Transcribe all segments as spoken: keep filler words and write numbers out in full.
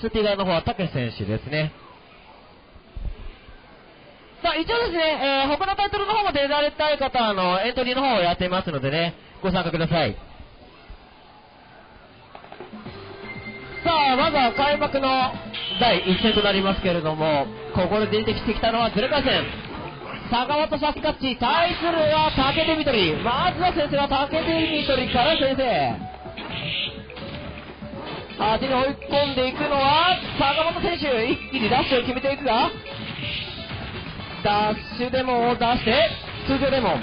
シューティング側の方は武選手ですね。さあ一応ですね、えー、他のタイトルの方も出られたい方はのエントリーの方をやっていますのでね、ご参加ください。さあまずは開幕のだいいち戦となりますけれども、ここで出てきたのは鶴川戦、佐川とシャスカッチ、対するは武デミトリ、まずは先生は武デミトリから先生、端に追い込んでいくのは坂本選手、一気にダッシュを決めていくが、ダッシュデモンを出して通常デモン、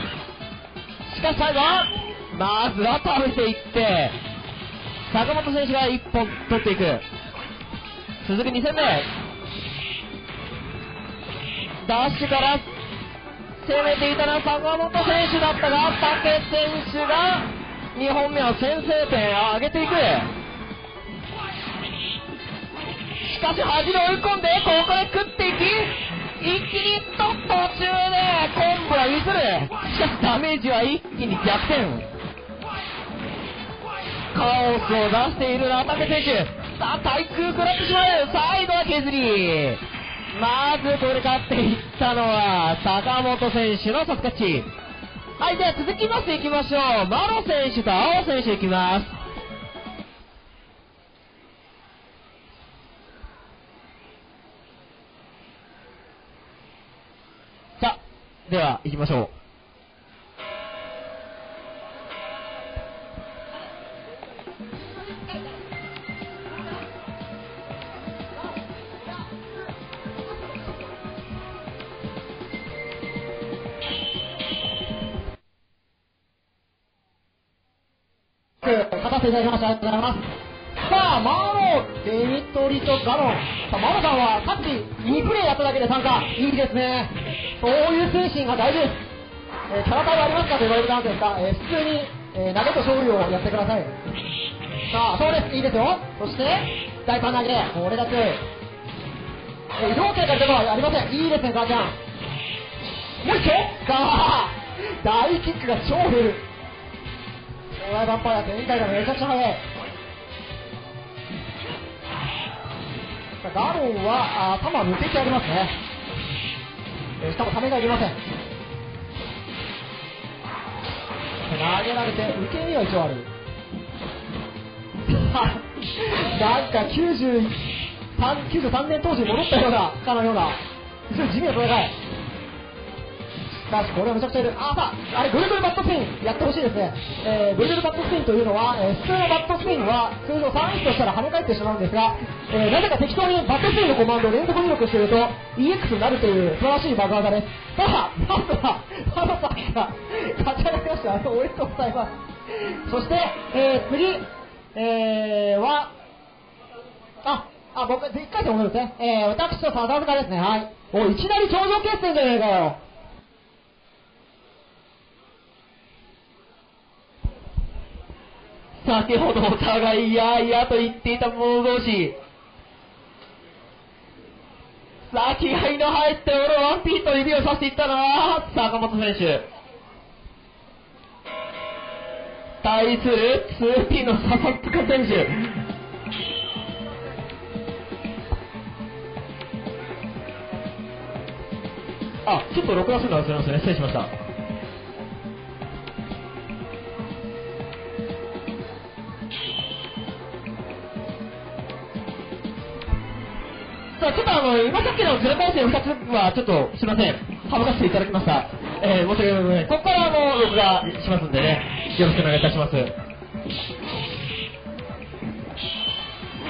しかし最後はまずは食べていって坂本選手がいっぽん取っていく。続くに戦目、ダッシュから攻めていたのは坂本選手だったが、武選手がにほんめは先制点を挙げていく。しかし端に追い込んでここで食っていき、一気にと途中で今度は譲る、しかしダメージは一気に逆転、カオスを出している中田選手、さあ対空食らってしまう、最後は削り、まずこれ勝っていったのは坂本選手のサスカッチ。はい、では続きましていきましょう、マロ選手と青選手いきます。では行きましょう。片瀬いただきましてありがとうございます。さあマロ、デミトリとガロン、さあマロさんはさっきにプレーやっただけで参加、いいですね。そういう精神が大事です。えー、戦いはありますかと言われるなんですが、えー、普通に、えー、投げと勝利をやってください。さあ、そうです、いいですよ。そして、大パン投げ、これだけ。えー、両手からでもありません。いいですね、母ちゃん。もう一丁ガー大キックが超出る。ドライバンパイア、前回がめちゃくちゃ速い。ガロンは、頭抜けてありますね。しかもためがいりません。投げられて受け身は一応あるなんかきゅうじゅうさんねん当時に戻ったようなかのような非常に地味な戦い。しかしこれはめちゃくちゃいる。あさあ、あれぐるぐるバットスピンやってほしいですね。えー、ぐるぐるバットスピンというのは、えー、普通のバットスピンは通常さんいちとしたら跳ね返ってしまうんですが、えー、なぜか適当にバットスピンのコマンドを連続入力していると イーエックス になるという素晴らしいバグ技です。ただまずはハドさんが勝ち上がりました。おめでとうございます。そして、えー、次、えー、はああ僕いっかい戦戻るんですね、えー、私と笹塚ですね。はい、おいきなり頂上決戦じゃねえかよ。先ほどお互いいやいやと言っていた者同士、さあ気合いの入って俺ワンピースと指をさしていったのは坂本選手、対する ツーピー の佐々木塚選手あ、ちょっと録画するの忘れましたね、失礼しました。ちょっとあの今さっきのゼロ回戦ふたつはちょっとすみません、省かせていただきました、えー、申し訳ございません。ここからあの録画しますんでね、よろしくお願いいたします。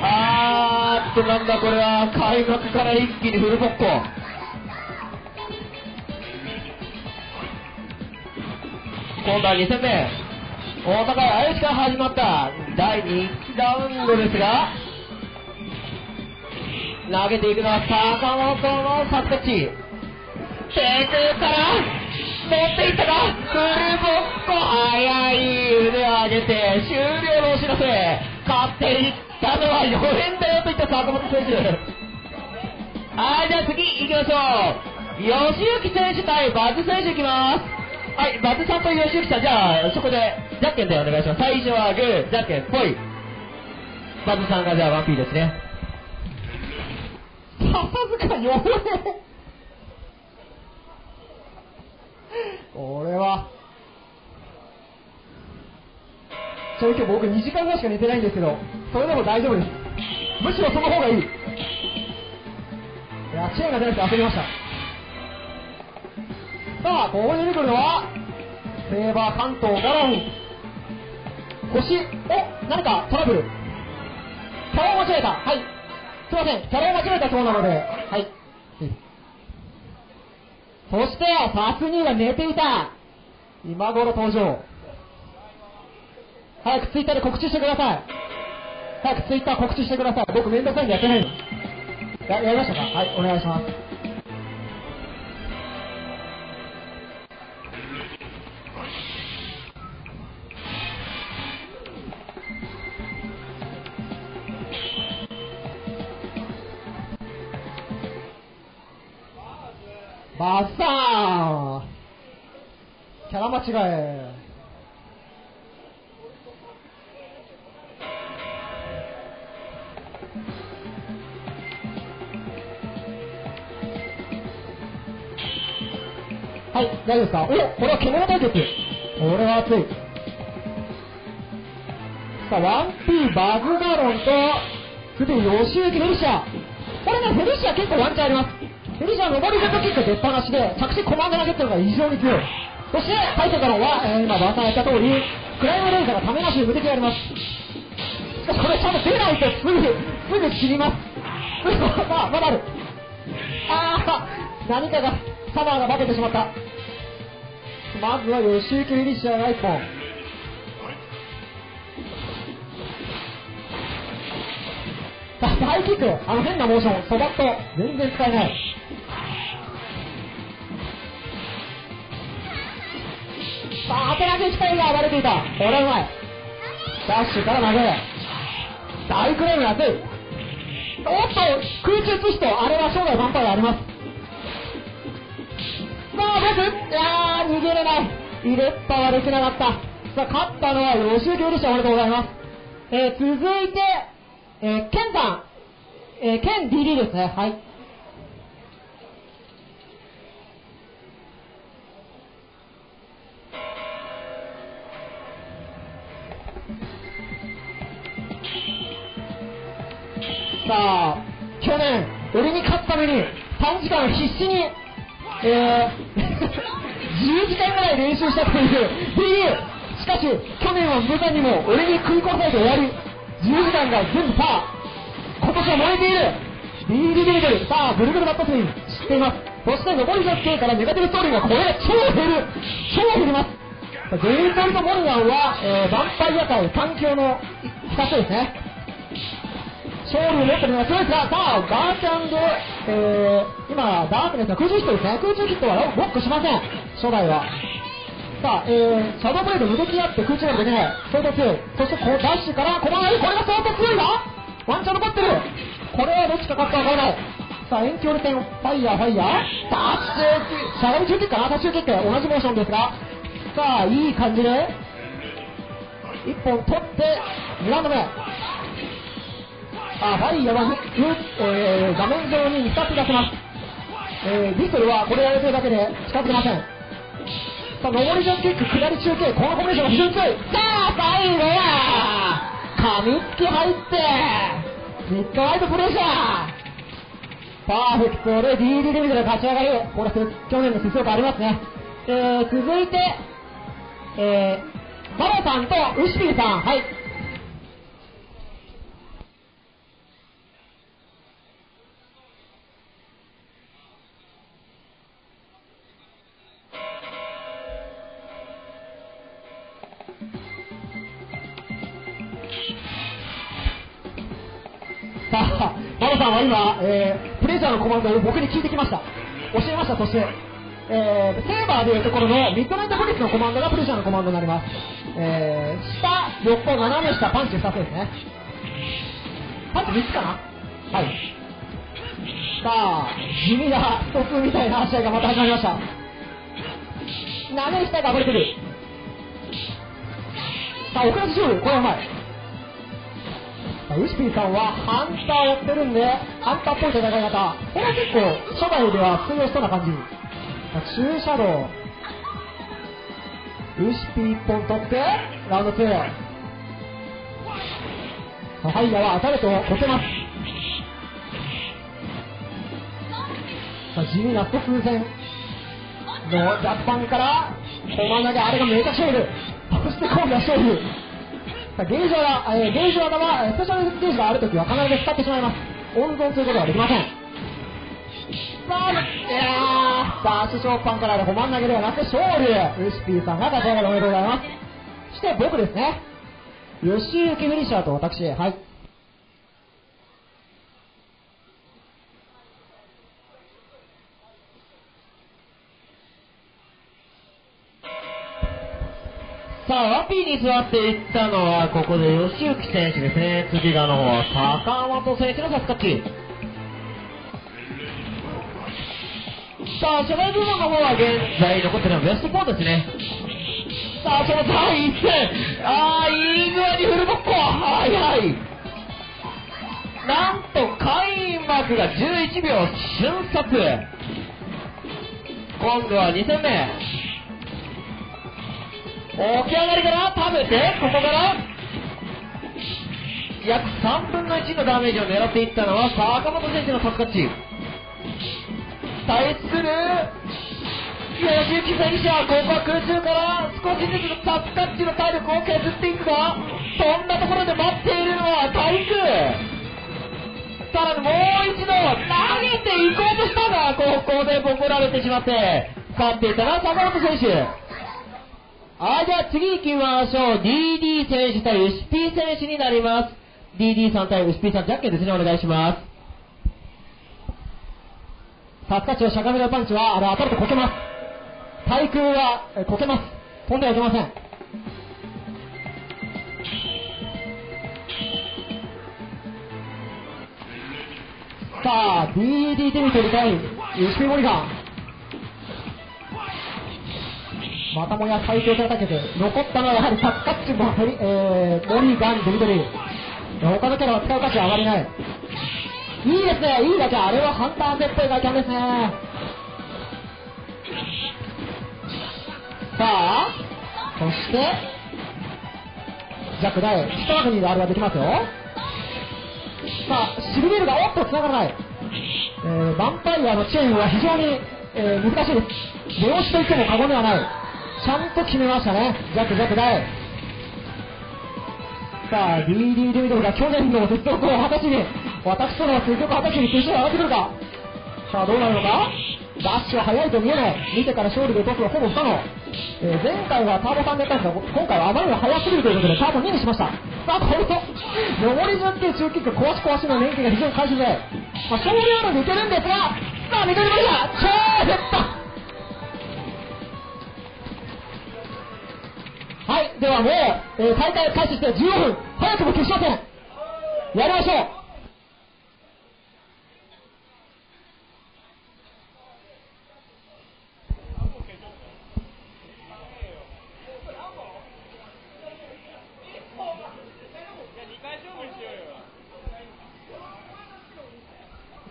あーっとなんだこれは、開幕から一気にフルボッコ。今度はに戦目、お互いあゆしから始まっただいにラウンドですが、投げていくのは坂本のサスカッチ、低空から持っていったがフルボッコ、速い腕を上げて終了のお知らせ、勝っていったのはよにんだよといった坂本選手はい、じゃあ次いきましょう。吉行選手対バズ選手いきます。はい、バズさんと吉行さん、じゃあそこでジャッケンでお願いします。最初はグー、ジャッケン、ポイ。バズさんがじゃあワンピーですね。笹塚弱えこれはちょい今日僕にじかんごしか寝てないんですけど、それでも大丈夫です。むしろその方がいい。いや、チェーンが出なくて焦りました。さあここに出てくるのはセーバー関東ガロン星。お、何かトラブル。キャラを間違えた。はい、すいません、キャラを間違えたそうなので、はい。そしてサスニーが寝ていた。今頃登場。早くツイッターで告知してください。早くツイッター告知してください。僕めんどくさいんでやってないの。 や, やりましたか。はい、お願いします。バッサーン、キャラ間違え。はい、大丈夫ですか。お、これは獣対決。これは熱い。さあ、ワンピーバグガロンと、すでに吉行フェリシア。これね、フェリシア結構ワンチャンあります。フェリシアは上り坂キック出っ放しで、着地コマンド投げっていうのが異常に強い。そして大将からは、えー、今バーサーやった通りクライムレーザーがためなしで無敵やります。しかしこれちゃんと出ないとすぐすぐ死にますまあまだある。ああ、何かがサマーが化けてしまった。まずは吉行フェリシアがいっぽん。ハイキック、あの変なモーション、そばっと全然使えない。当て投げしたいが暴れていた。これはうまい。ダッシュから投げ大クレームが熱い。おっと、空中ツイスト、あれは生涯満杯があります。さあブロック、いやー逃げれない。入れっぱはできなかった。さあ勝ったのは吉行でした。おめでとうございます。えー、続いて、えー、ケンさん、えー、ケン ディーディー ですね。はい、さあ去年俺に勝つためにさんじかん必死に、えー、じゅうじかんぐらい練習したという ディーディー。 しかし去年は無残にも俺に食い殺されて終わり、じゅうじかんが全部パー。今年は燃えている ディーディー。 さあぐるぐるバットスイン知っています。そして残りじゅっけんからネガティブストーリーがこれが超減る、超減ります。デイリーポルトモルガンは、えー、バンパイア界さん強のふたつですね。勝利を持っているのが強いですが、さあガーチャンド、えー、今ダークネスの空中ヒットですね。空中ヒットはロックしません、初代は。さあ、えー、シャドーブレード無敵あって空中までできない、相当強い。そしてこダッシュからこの前、これが相当強いな。ワンチャン残ってる。これはどっちか勝つか分からない。さあ遠距離戦、ファイヤーファイヤーダッシュ、しゃがみ中キックかな。ダッシュキック同じモーションですが、さあいい感じでいっぽん取ってにラウンドめ。あ、ファイヤーは、えー、画面上にふたつ出せます。えー、ビストルはこれやれてるだけで近づけません。さあ上りジャンプキック、下り中継、このコンビネーションが非常に強い。さあ最後は紙付き入ってビッグアイドプレッシャーパーフェクトで ディーディー レベルで勝ち上がる。これ去年の実力ありますね。えー、続いて、えー、バロさんとウシピルさん。はい、バロさんは今、えー、プレジャーのコマンドを僕に聞いてきました、教えました。そして、えー、セーバーでいうところのミッドナイトブリッツのコマンドがプレジャーのコマンドになります。えー、下横斜め下パンチふたつですね。パンチみっつかな。はい、さあ地味な一つみたいな試合がまた始まりました。投げ下が暴れてる。さあ奥のジュール、これはうまい。ウシピーさんはアンターを追ってるんで、アンターっぽい戦い方、これは結構初代では通用しそうな感じ。駐車道ウシピーいっぽん取ってラウンドに、ハイヤは当たるとこけます。さあ地味なスト風船の脱板から駒投げ、あれがメガショール、そして今度はショール、さあゲージ技、えー、ゲージ技はスペシャルゲージがあるときは必ず使ってしまいます。温存することはできません。さあいやさあ足ショーパンからの駒投げではなくショール、ウシピーさんが立ち上がりおめでとうございます。そして僕ですね、吉行フィニッシャーと私、はい。さあ、ワピーに座っていったのは、ここで吉行選手ですね。次がの方は坂本選手のサスカッチ。さあ、初代部門の方は現在残っているのはベストよんですね。さあそのだいいっ戦、ああいい具合にフルボッコ、はいはい、なんと会員マークがじゅういちびょう瞬殺。今度はに戦目、起き上がりから食べて、ここから約さんぶんのいちのダメージを狙っていったのは坂本選手のパスカッチ対する吉行選手は、ここは空中から少しずつサスカッチの体力を削っていくが、そんなところで待っているのは体育、さらにもう一度投げていこうとしたが、ここでボコられてしまって、勝っていたのは坂本選手。はい、じゃあ次行きましょう。 ディーディー 選手対ウシピー選手になります。 ディーディー さん対ウシピーさん、ジャッケンですね、お願いします。サスカッチのしゃがみのパンチはあれ当たるとこけます。対空はこけます。飛んではいけません。さあ ディーディー 手に取りたい吉木森さん、またもや最強手をかけて、残ったのはやはりサッカッチも、えー、森ガンデビトリ、他のキャラは使う価値はあまりない。いいですね、いいだけ、あれはハンター絶対外観ですね。さあ、そしてジャック大一枠にあれはできますよ。さあシルビールがおっとつながらない、えー、ヴァンパイアのチェーンは非常に、えー、難しいです。出押しといっても過言ではない、ちゃんと決めましたね、ジャックジャック大。さあ ディーディー デビドルが去年の鉄道を果たしに、私とのは結局果たしに決勝が上がってくるか。さあどうなるのか。ダッシュは速いと見えない、見てから勝利で落とすはほぼ不可能。えー、前回はターボさんでやったんですが、今回はあまりに速すぎるということでターボににしました。さあこれと上り順っていう中キック、壊し壊しの連携が非常に回収で、まあ、勝利あるに似てるんですが、さあ緑森が超減った。はい、ではもう、えー、大会開始してじゅうごふん、早くも決勝戦やりましょう。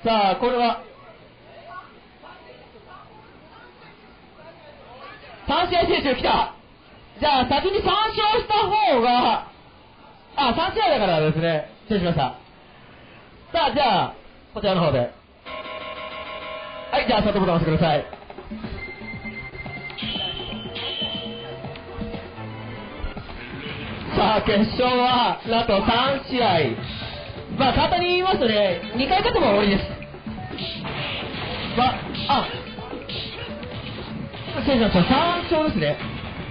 さあこれはさん試合選手来た。じゃあ先にさん勝した方が、あさん試合だからですね、失礼しました。さあじゃあこちらの方で、はい、じゃあスタートボタン押してください。さあ決勝はなんとさん試合、まあ簡単に言いますとね、にかい勝てば終わりです。まあ、あ、失礼しました、さん勝ですね。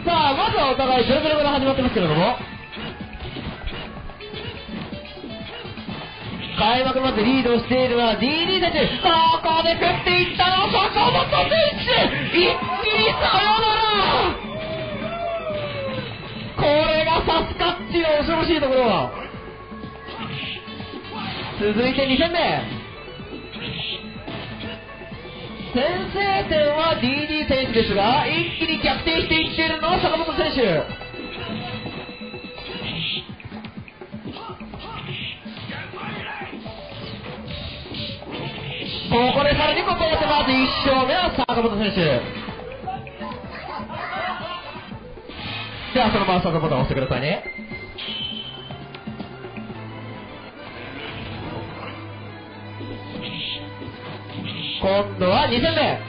さあ、まずはお互いゼロゼロから始まってますけれども、開幕までリードしているのは ディーディー 選手、ここで食っていったのは坂本選手、一気にサヨナラ。これがサスカッチの恐ろしいところ。続いてに戦目、先制点は ディーディー 選手ですが、一気に逆転していっているのは坂本選手。こでさらにここを打てばいち勝目は坂本選手。ではそのまま坂本を押してくださいね。今度はにせんめ、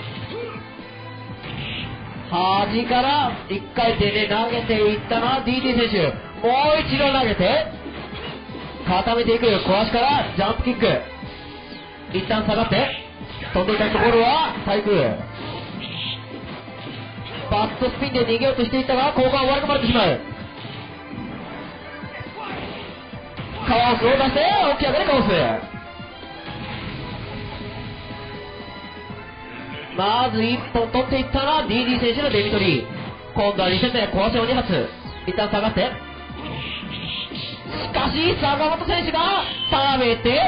端からいっかい転で投げていったのは ディーティー 選手。もう一度投げて固めていく。小足からジャンプキック、一旦下がって飛んでいたところは滞空、バットスピンで逃げようとしていたが、ここは割り込まれてしまう。カワースを出して起き上がりカワース。まずいっぽん取っていったら ディーディー 選手のデミトリー。今度はにせんめ、小足をにはつ、一旦下がって、しかし坂本選手が食べて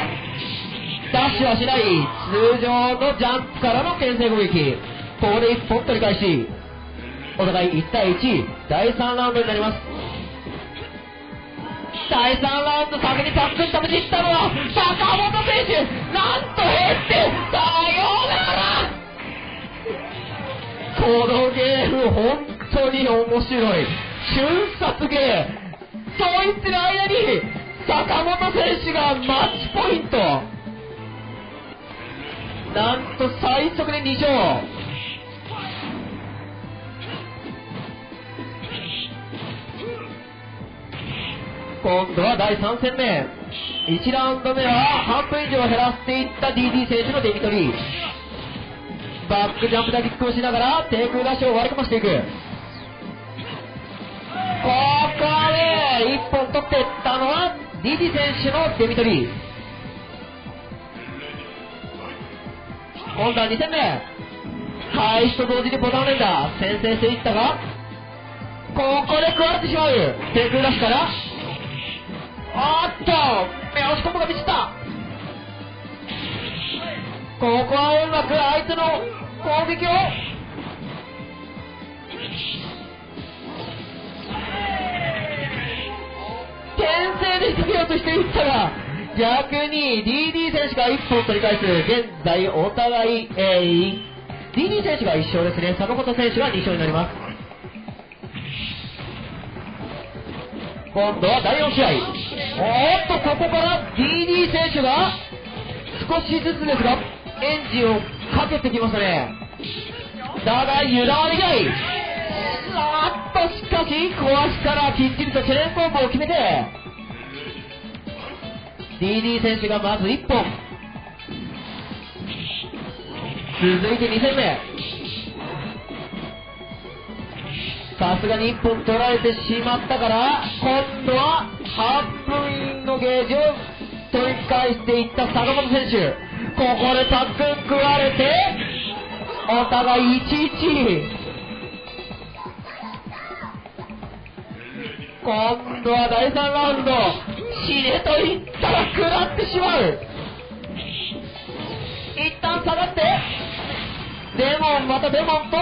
ダッシュはしない。通常のジャンプからの牽制攻撃、ここでいっぽん取り返し、お互いいちたいいち、だいさんラウンドになります。だいさんラウンド、先にタックしたぶちったのは坂本選手。なんと減ってさようなら。このゲーム本当に面白い、瞬殺ゲー。そう言ってる間に坂本選手がマッチポイント、なんと最速でに勝。今度はだいさん戦目、いちラウンド目は半分以上減らしていった ディーディー 選手のデミトリー。バックジャンプだけキックをしながら低空ダッシュを割り込ませていく。ここでいっぽん取っていったのは ディーディー 選手のデミトリー。今度はにせんめ、開始と同時にボタン連打、先制していったが、ここで食われてしまう。低空ダッシュからおっと目押し込むが満ちた。ここはうまく相手の攻撃を牽制でしてみようとしていったが、逆に ディーディー 選手がいっぽん取り返す。現在お互い、えー、ディーディー 選手がいち勝ですね。坂本選手がに勝になります。今度はだいよん試合、おっとここから ディーディー 選手が少しずつですがエンジンをかけてきましたね。だが油断はできない。あっとしかし小足からきっちりとチェレンコンボを決めてディーディー 選手がまずいっぽん。続いてに戦目、さすがにいっぽん取られてしまったから、今度は半分のゲージを取り返していった坂本選手。ここでタックン食われてお互いいちいち。今度はだいさんラウンド、しれといったら食らってしまう。一旦下がってデモン、またデモンと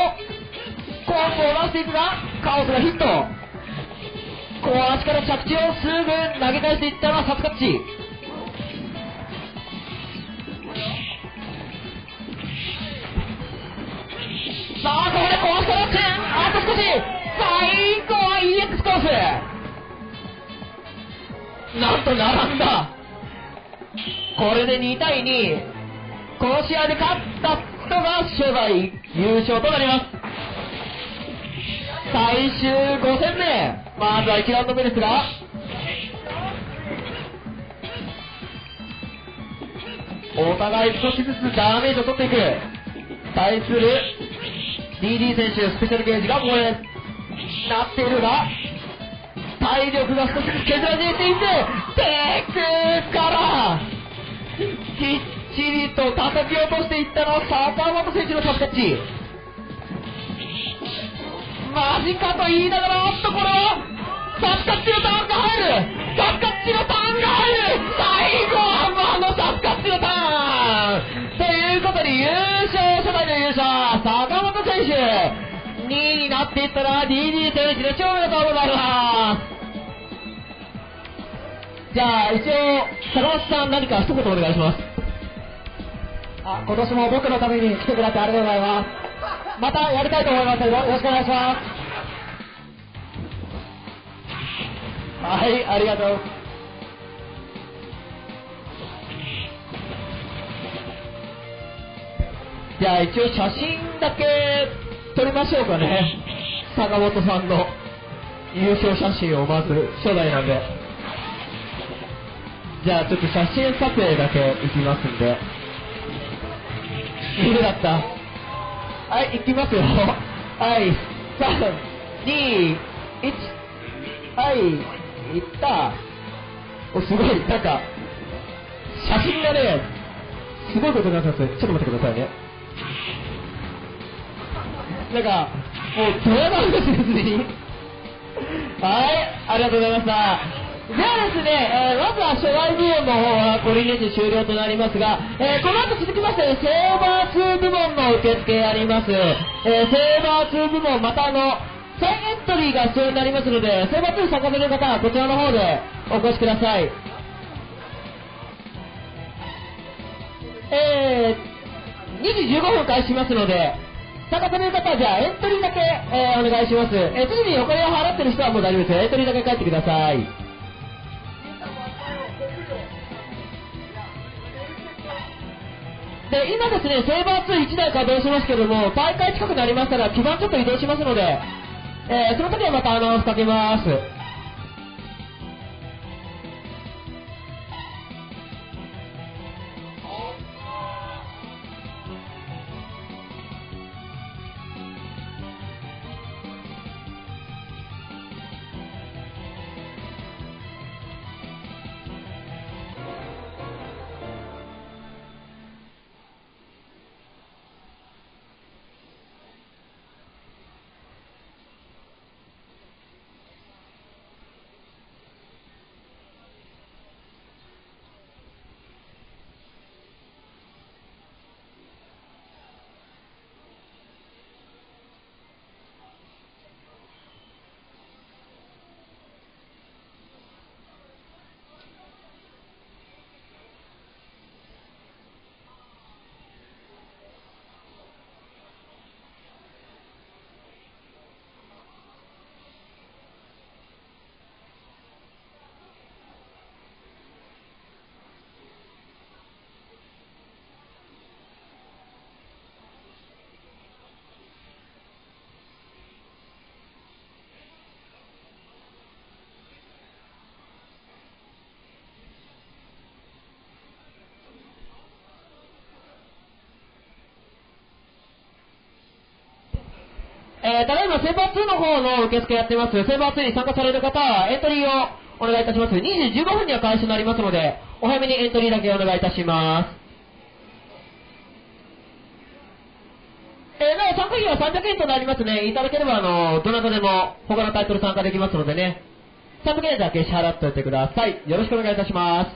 コースを出していくがカオスがヒット。小足から着地をすぐ投げ返していったのはサツカッチ。さあここで小足からチェン、あと少し、最後は イーエックス コース、なんと並んだ。これでにたいに、この試合で勝った人が初代優勝となります。最終ご戦目、まずはいちラウンド目ですが、お互い少しずつダメージを取っていく。対する ディーディー 選手、スペシャルゲージがこれなっているが、体力が少し削られていて、低空からきっちりと叩き落としていったのは坂本選手のサスタッチ。マジかと言いながら、おっとこれはサスタッチのターンが入る、サスタッチのターンが入る、最後は魔のサスタッチのターンということで、優勝、初代の優勝坂本選手、にいになっていったら ディーディー 選手の勝利だとございます。じゃあ一応坂本さん、何か一言お願いします。あ、今年も僕のために来てくれてありがとうございます。またやりたいと思いますのでよろしくお願いします。はい、ありがとう。じゃあ一応写真だけ撮りましょうかね。坂本さんの優勝写真をまず初代なんで、じゃあちょっと写真撮影だけいきますんで。どれだった？はい、いきますよ。はい、さん、に、いち。はい、いった。お、すごい、なんか、写真がね、すごいことになってますね。ちょっと待ってくださいね。なんか、もうドヤ顔ですね、別に。はい、ありがとうございました。ではですね、えー、まずは初代部門の方はこれにて終了となりますが、えー、この後続きまして、ね、セーバーツー部門の受付あります、えー、セーバーツー部門またあの再エントリーが必要になりますので、セーバーツー参加する方はこちらの方でお越しください。えー、にじじゅうごふん開始しますので、参加される方はじゃあエントリーだけ、えー、お願いします。えー、常にお金を払ってる人はもう大丈夫ですよ。エントリーだけ帰ってください。で今ですね、セーバーツーいち台稼働しますけども、大会近くなりましたら基盤ちょっと移動しますので、えー、その時はまたアナウンスかけます。えー、ただいまセーバーツーの方の受付やってます。セーバーツーに参加される方はエントリーをお願いいたします。にじじゅうごふんには開始になりますので、お早めにエントリーだけお願いいたします。えー、なお参加費はさんびゃくえんとなりますね。いただければあのどなたでも他のタイトル参加できますのでね。さんびゃくえんだけ支払っておいてください。よろしくお願いいたします。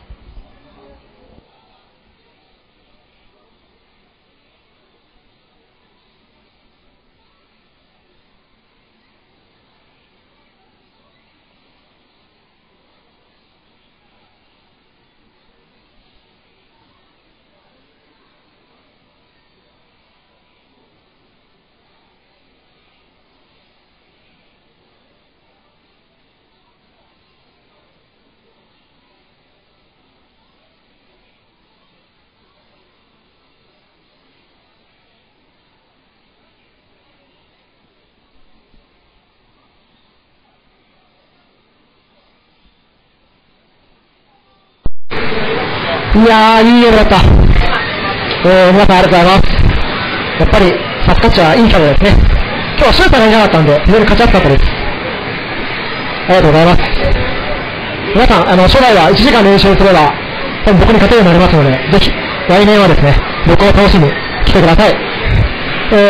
いやー、いい夜だった。えー、皆さんありがとうございます。やっぱり、サスカッチはいいキャラですね。今日はシューターがいなかったんで、非常に勝ちやすかったです。ありがとうございます。皆さん、あの、初代はいちじかん練習すれば、多分僕に勝てるようになりますので、ぜひ、来年はですね、僕を楽しみに来てください。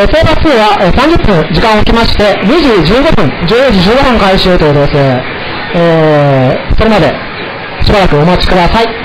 えー、セーバーツーはさんじゅっぷん時間を置きまして、にじじゅうごふん、じゅうよじじゅうごふん開始ということです。えー、それまで、しばらくお待ちください。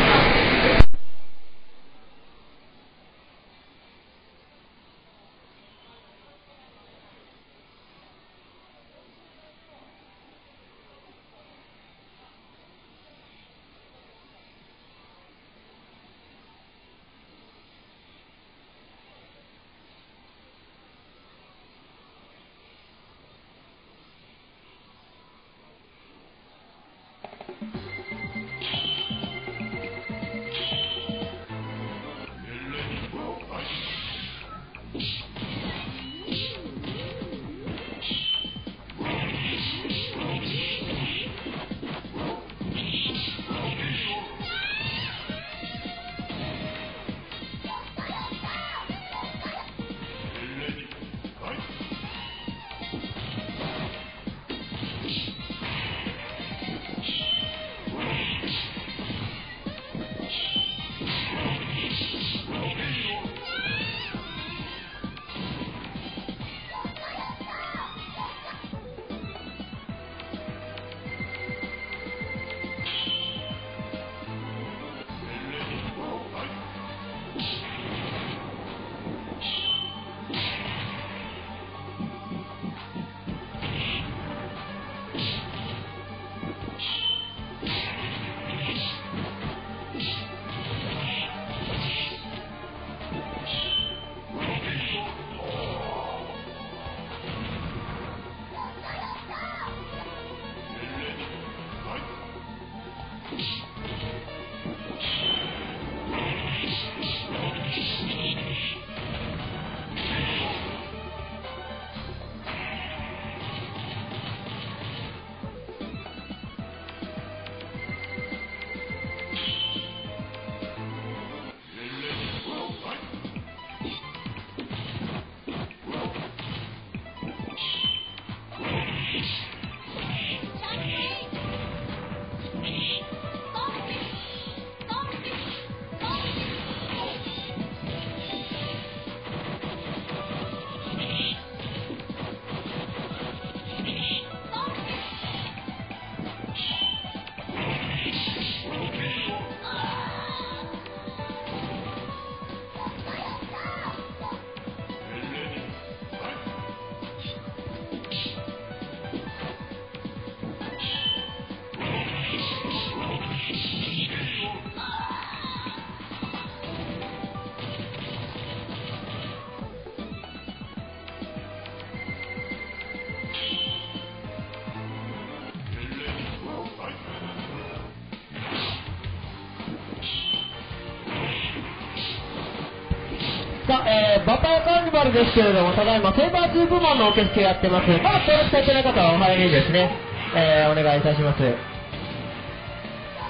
さあ、えー、バターカーニバルですけれども、ただいまセイバーに部門の受付やってます。まだ登録されてない方はお入りですね、えー、お願いいたします。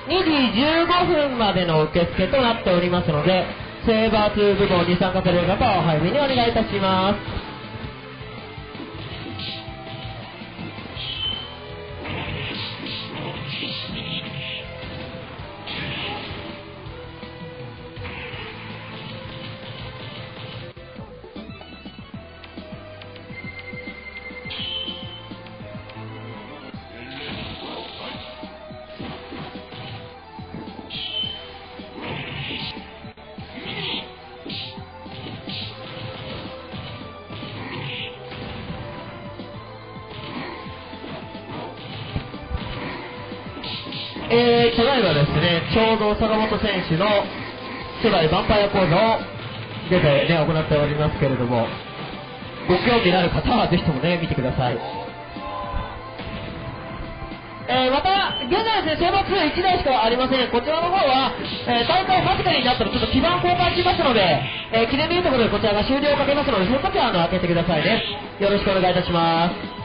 にじじゅうごふんまでの受付となっておりますので、セイバーに部門に参加される方はお入りにお願いいたします。えー、ただいまですね、ちょうど坂本選手の初代ヴァンパイア講座を出て、ね、行っておりますけれども、ご興味のある方はぜひともね見てください。えー、また現在ですね、セイバーにいち台しかありません。こちらの方は、えー、大会間近になったらちょっと基盤交換しますので、えー、記念日ということでこちらが終了をかけますので、その時はあの開けてくださいね。よろしくお願いいたします。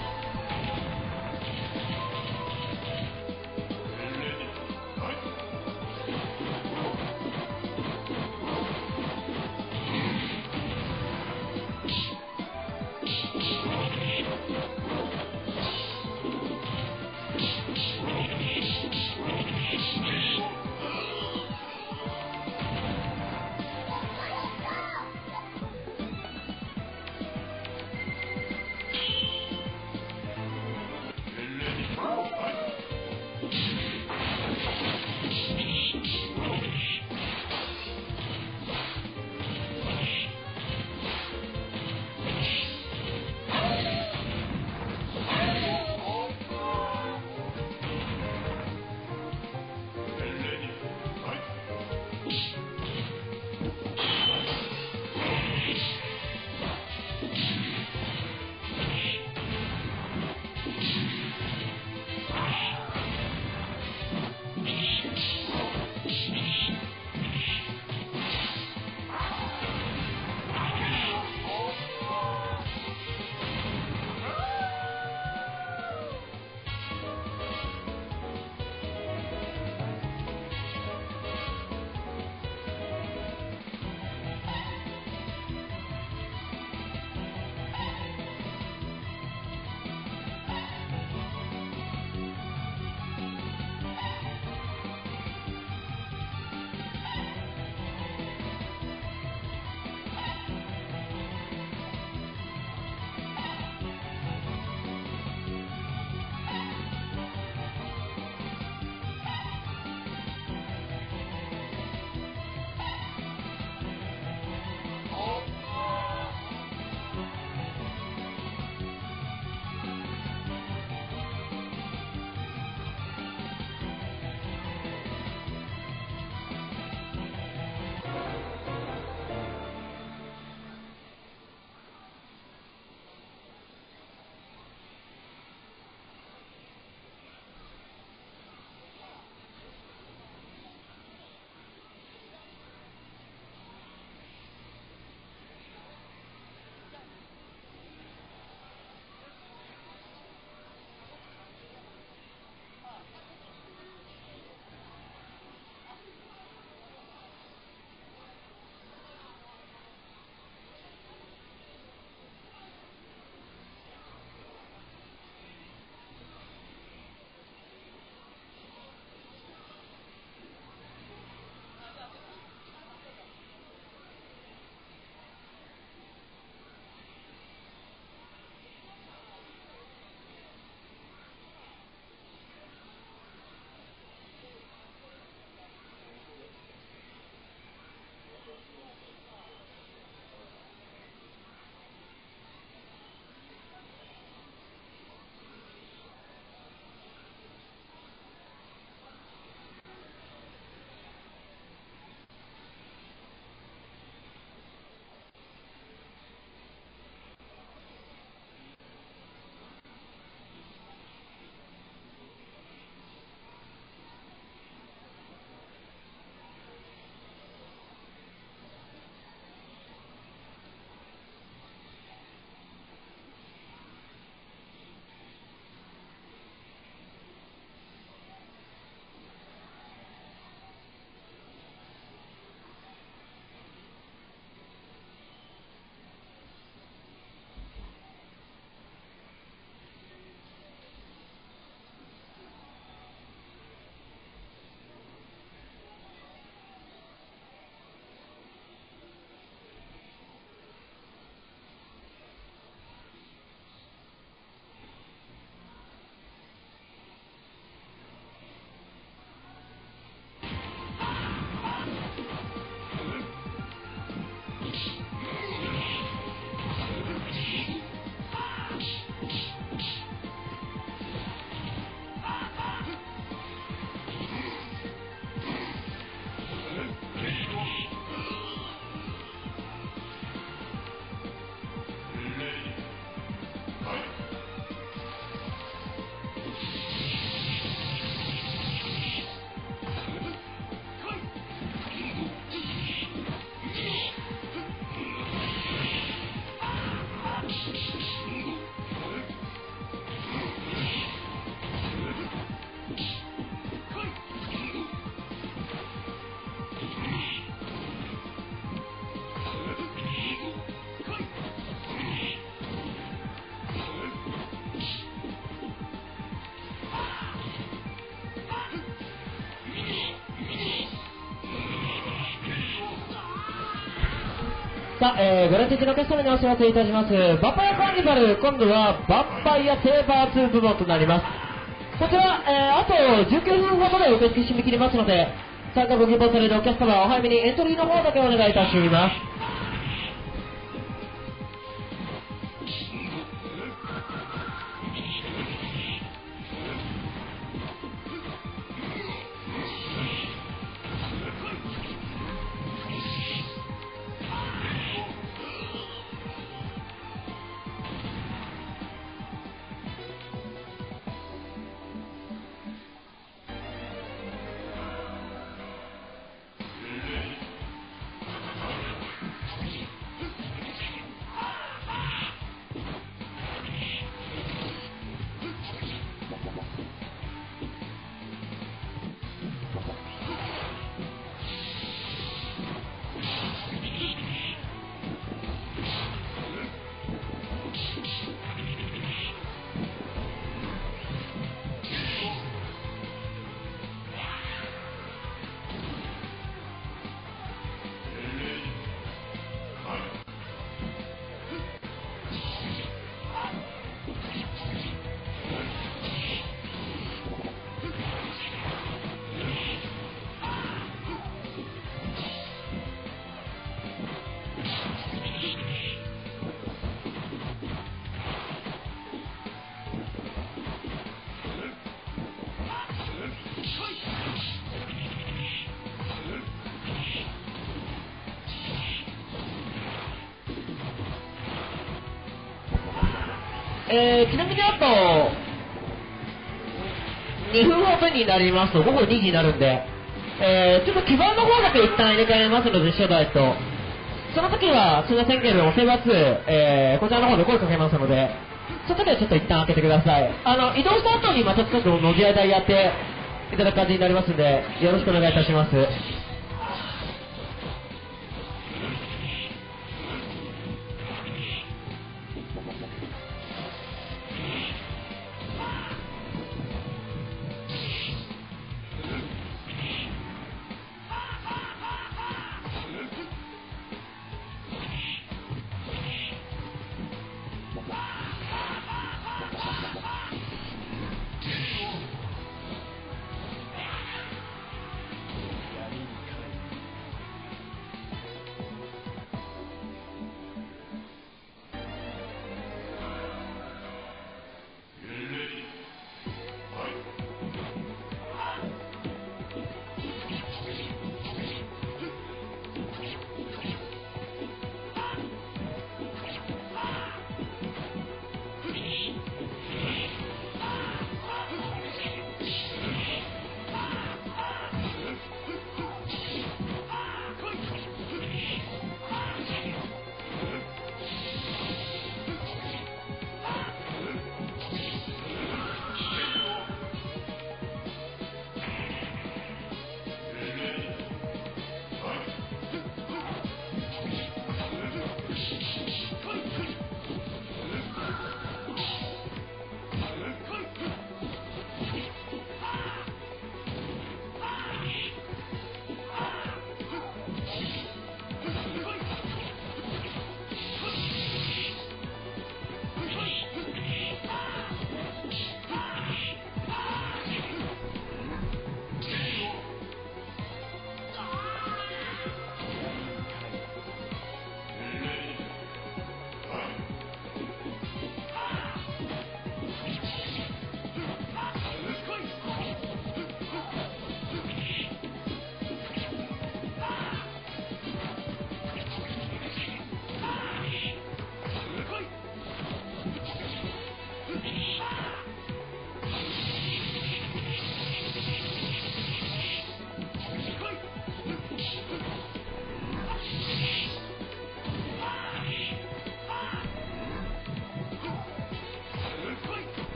さあ、えー、ご覧いただきのゲストにお知らせいたします。バッパヤカーニバル、今度はバッパヤセーバーツー部門となります。こちら、えー、あとじゅうきゅうふんほどで受付締め切りますので、参加ご希望されるお客様はお早めにエントリーの方だけお願いいたします。えー、ちなみにあとにふんほどになりますとごごにじになるんで、えー、ちょっと基盤の方だけ一旦入れ替えますので、初代とその時はすいませんけれどもセーバーツー、えー、こちらの方で声かけますので、その時はちょっと一旦開けてください。あの移動した後にまたちょっと乗り合い台やっていただく感じになりますので、よろしくお願いいたします。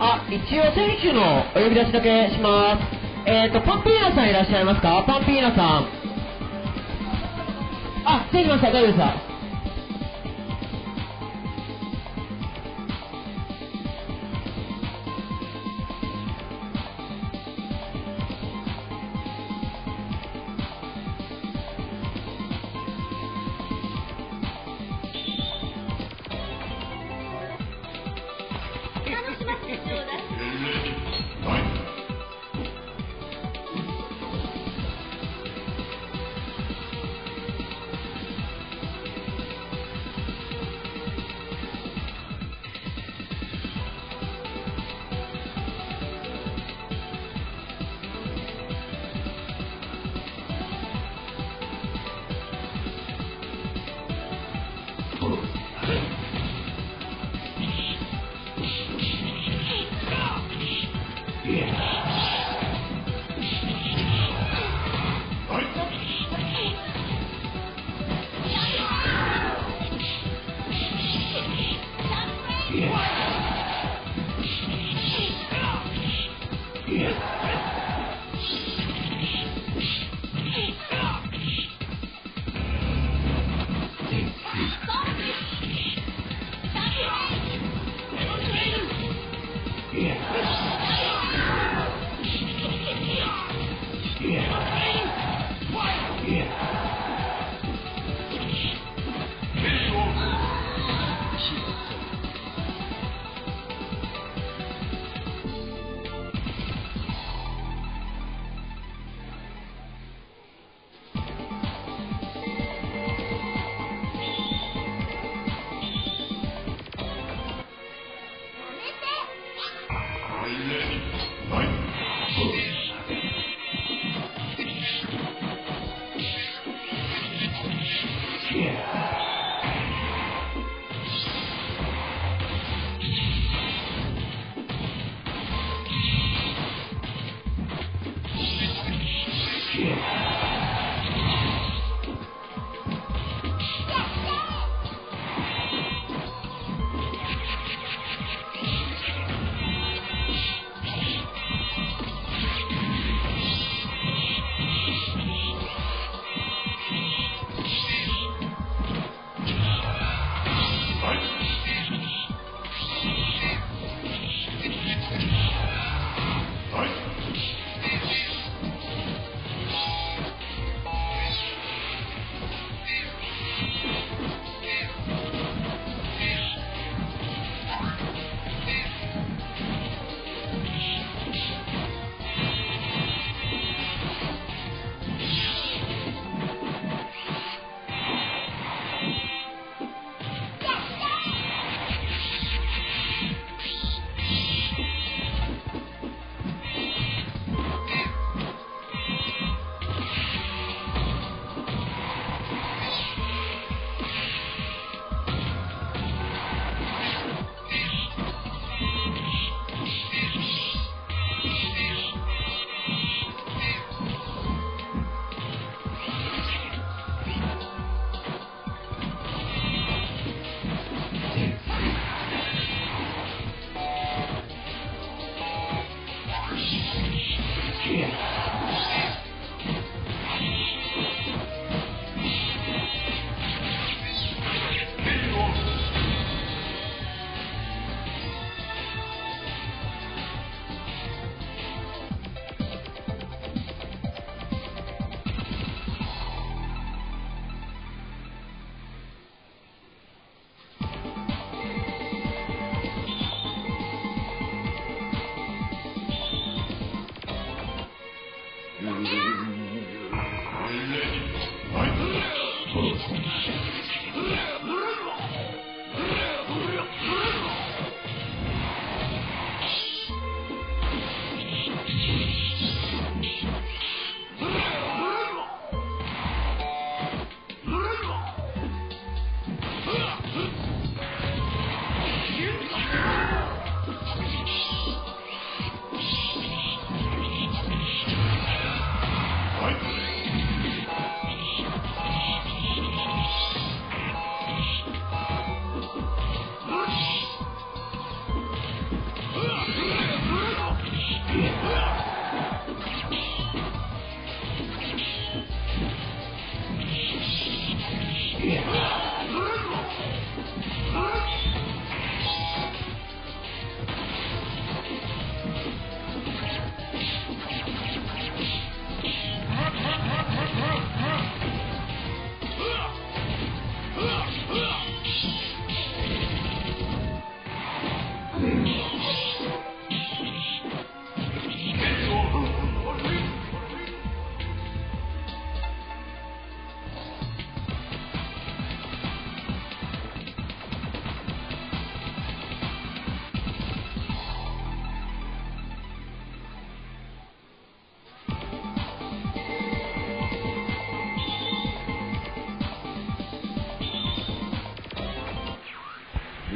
あ、一応選手のお呼び出しだけします。えっとパンピーナさんいらっしゃいますか？パンピーナさん、あ、失礼しました、大丈夫ですか？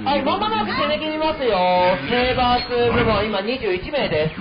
はい、まもなく締め切りますよ。セーバース部門、今にじゅういち名です。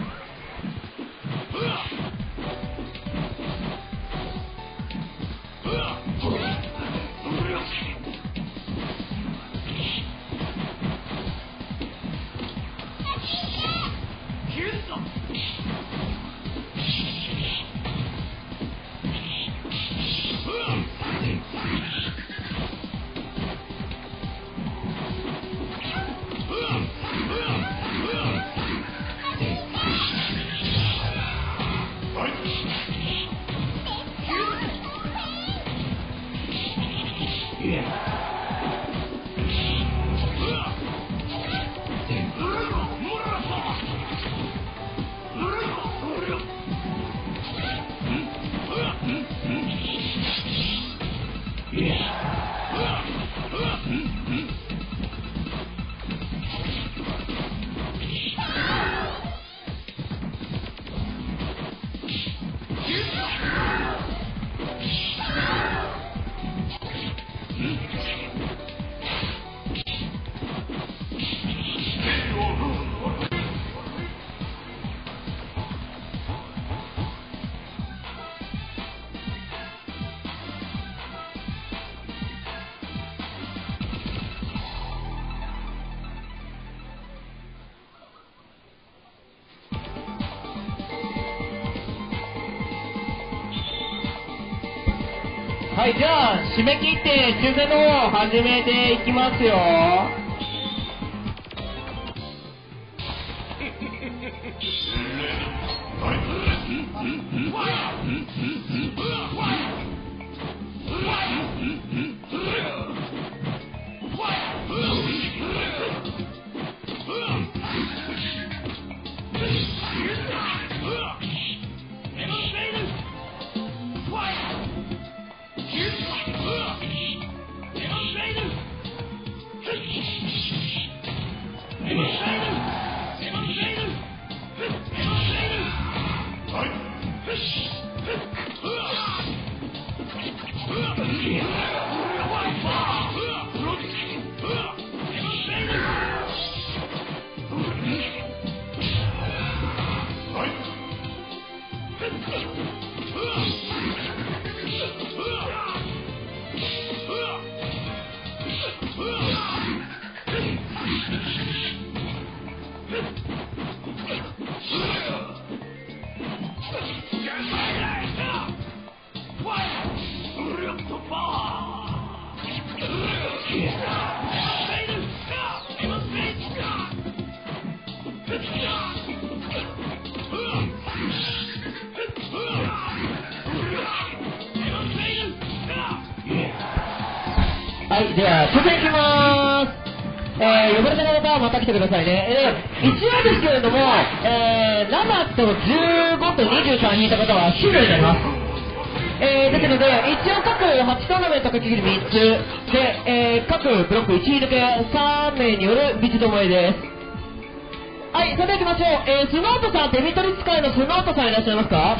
はい、じゃあ締め切って抽選の方を始めていきますよ。はい、では続いていきまーす。えー、呼ばれた方はまた来てくださいね。えー、一応ですけれども、えー、ななとじゅうごとにじゅうさんにんいた方は終了になります。えー、ですので、一応各はちトーナメント各局みっつで、えー、各ブロックいちい抜けさん名によるビッチどもえです。はい、それでは行きましょう。えー、スノートさん、デミトリ使いのスノートさんいらっしゃいますか？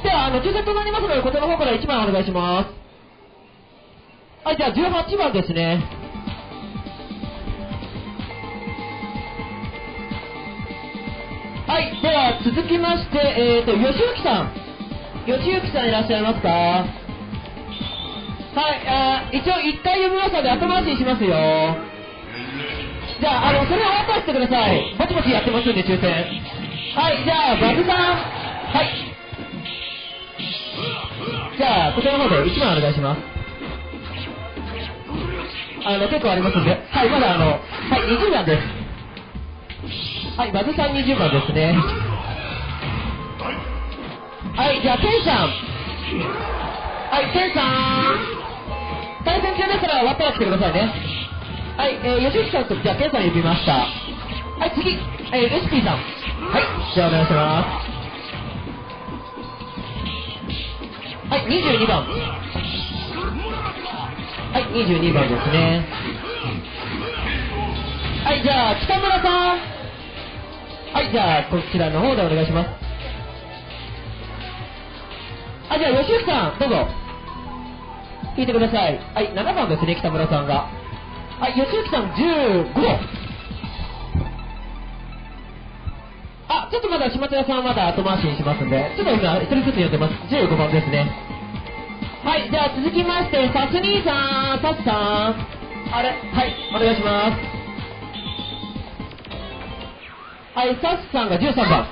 では、あの、抽選となりますので、こちらの方からいち枚お願いします。はい、じゃあじゅうはちばんですね。はい、では続きまして、えーと、吉行さん。吉行さんいらっしゃいますか？はい、あ一応いっかい呼びますので後回しにしますよ。じゃあ、あの、それを渡してください。ぼちぼちやってますんで、抽選。はい、じゃあ、バブさん。はい。じゃあ、こちらの方でいちまいお願いします。あの結構ありますんで、はい、まだあの、はい、にじゅうばんです。はい、バズさんにじゅうばんですね。はい、じゃあ、ケンさん。はい、ケンさん。対戦中でしたら、終わったら来てくださいね。はい、えー、吉木さんと、じゃあ、ケンさん呼びました。はい、次、えー、レシピさん。はい、じゃあ、お願いします。はい、にじゅうにばん。はい、にじゅうにばんですね。はい、じゃあ北村さん。はい、じゃあこちらの方でお願いします。あ、じゃあ吉行さんどうぞ引いてください。はい、ななばんですね、北村さんが。はい、吉行さんじゅうご。あ、ちょっとまだ島田さんまだ後回しにしますんで、ちょっと今一人ずつやってます。じゅうごばんですね。はい、じゃあ続きましてサス兄さん、サスさん、あれ、はい、お願いします。はい、サスさんがじゅうさんばん。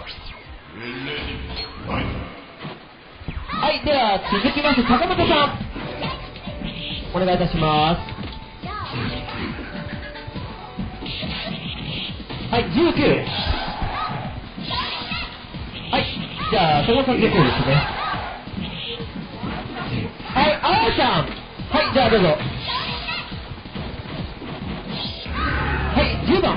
はい、では続きまして坂本さん、お願いいたします。はい、じゅうきゅう。はい、じゃあ、坂本さん結構ですね。はい、あやちゃん。はい、じゃあどうぞ。はい、じゅうばん。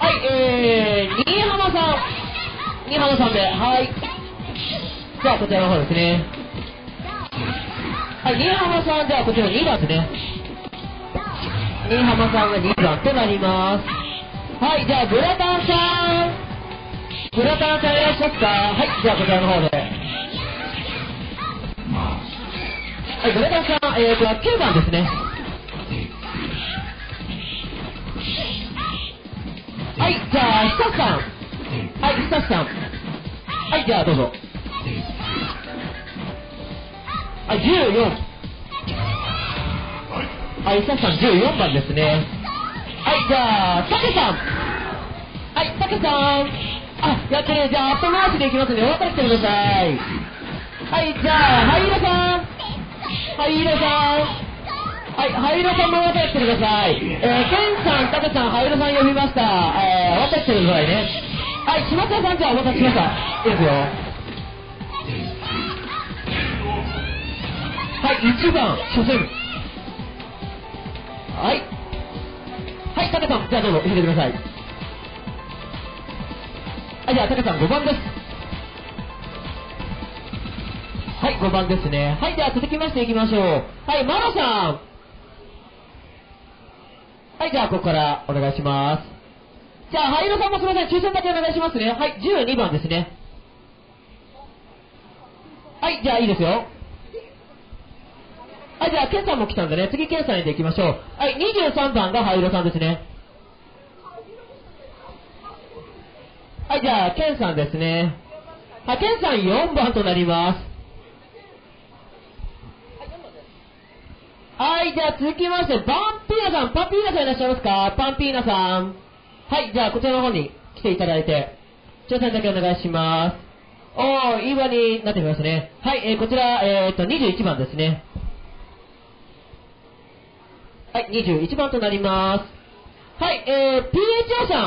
はい、えー、新浜さん。新浜さんで、はい。じゃあ、こちらの方ですね。はい、新浜さん、じゃあ、こちらにばんですね。新浜さんがにばんとなります。はい、じゃあブラタンさん、ブラタンさんいらっしゃった。はい、じゃあこちらの方で。はい、ブラタンさん、えーときゅうばんですね。はい、じゃあひささん、はい、ひささん、はい、じゃあどうぞ。はい、じゅうよん。はい、さっさんじゅうよんばんですね。はい、じゃあ、たけさん。はい、たけさん。あ、やってる。じゃあ、後回しでいきますんで、お渡ししてください。はい、じゃあ、はいろさん。はいろさん。はい、はいろさんもお渡ししてください。えー、けんさん、たけさん、はいろさん呼びました。えー、お渡ししてくださいね。はい、島田さん、じゃあお渡ししました。いいですよ。はい、いちばん、初戦。はい、はい、タケさん、じゃあどうぞ、入れてください。はい、じゃあ、タケさん、ごばんです。はい、ごばんですね。はい、じゃあ、続きましていきましょう。はい、マロさん。はい、じゃあ、ここからお願いします。じゃあ、ハイロさんもすみません、抽選だけお願いしますね。はい、じゅうにばんですね。はい、じゃあ、いいですよ。はい、じゃあ、ケンさんも来たんでね、次、ケンさんにでいきましょう。はい、にじゅうさんばんがハイロさんですね。はい、じゃあ、ケンさんですね。はい、ケンさんよんばんとなります。はい、じゃあ、続きまして、パンピーナさん、パンピーナさんいらっしゃいますか？パンピーナさん。はい、じゃあ、こちらの方に来ていただいて、挑戦だけお願いします。おー、いい場になってきましたね。はい、えー、こちら、えーっと、にじゅういちばんですね。はい、にじゅういちばんとなります。はい、えー、ピーエイチオー さん。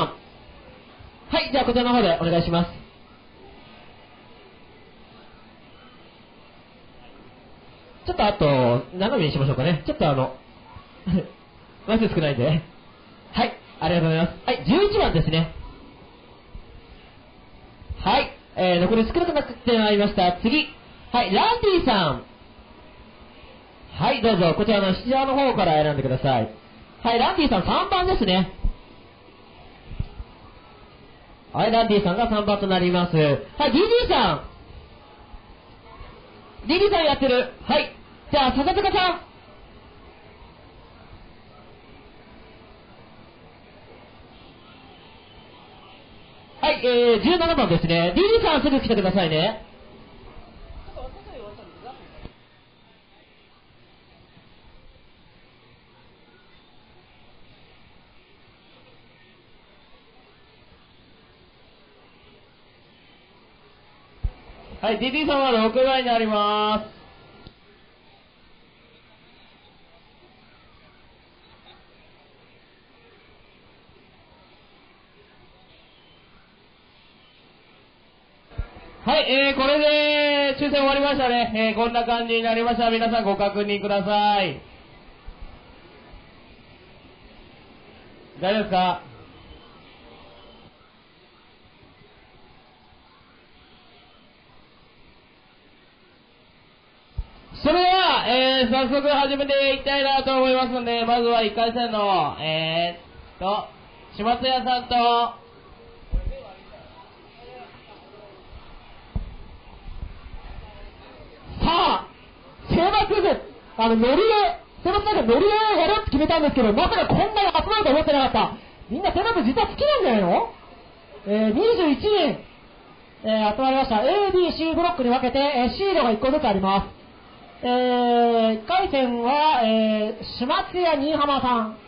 はい、じゃあこちらの方でお願いします。ちょっとあと、斜めにしましょうかね。ちょっとあの、マジ少ないんで。はい、ありがとうございます。はい、じゅういちばんですね。はい、えー、残り少なくなってまいりました。次。はい、ランディさん。はい、どうぞ、こちらの下の方から選んでください。はい、ランディさんさんばんですね。はい、ランディさんがさんばんとなります。はい、ディーディー さん。ディーディー さんやってる。はい。じゃあ、笹塚さん。はい、えー、じゅうななばんですね。ディーディー さんすぐ来てくださいね。はい、ディーディー さんはろくばんになります。はい、えー、これで抽選終わりましたね。えー、こんな感じになりました。皆さんご確認ください。大丈夫ですか？それでは、えー、早速始めていきたいなと思いますので、まずはいっかい戦の、えー、っと、島津屋さんと、さあ、競馬クイズ、あの、ノリで、セブンなんかノリでやろうって決めたんですけど、まさかこんなに集まると思ってなかった。みんなセブン実は好きなんじゃないの？えー、にじゅういちにん、えー、集まりました。A、B、C ブロックに分けて、えー、シードがいっこずつあります。えー、回戦は、えー、島津屋新浜さん、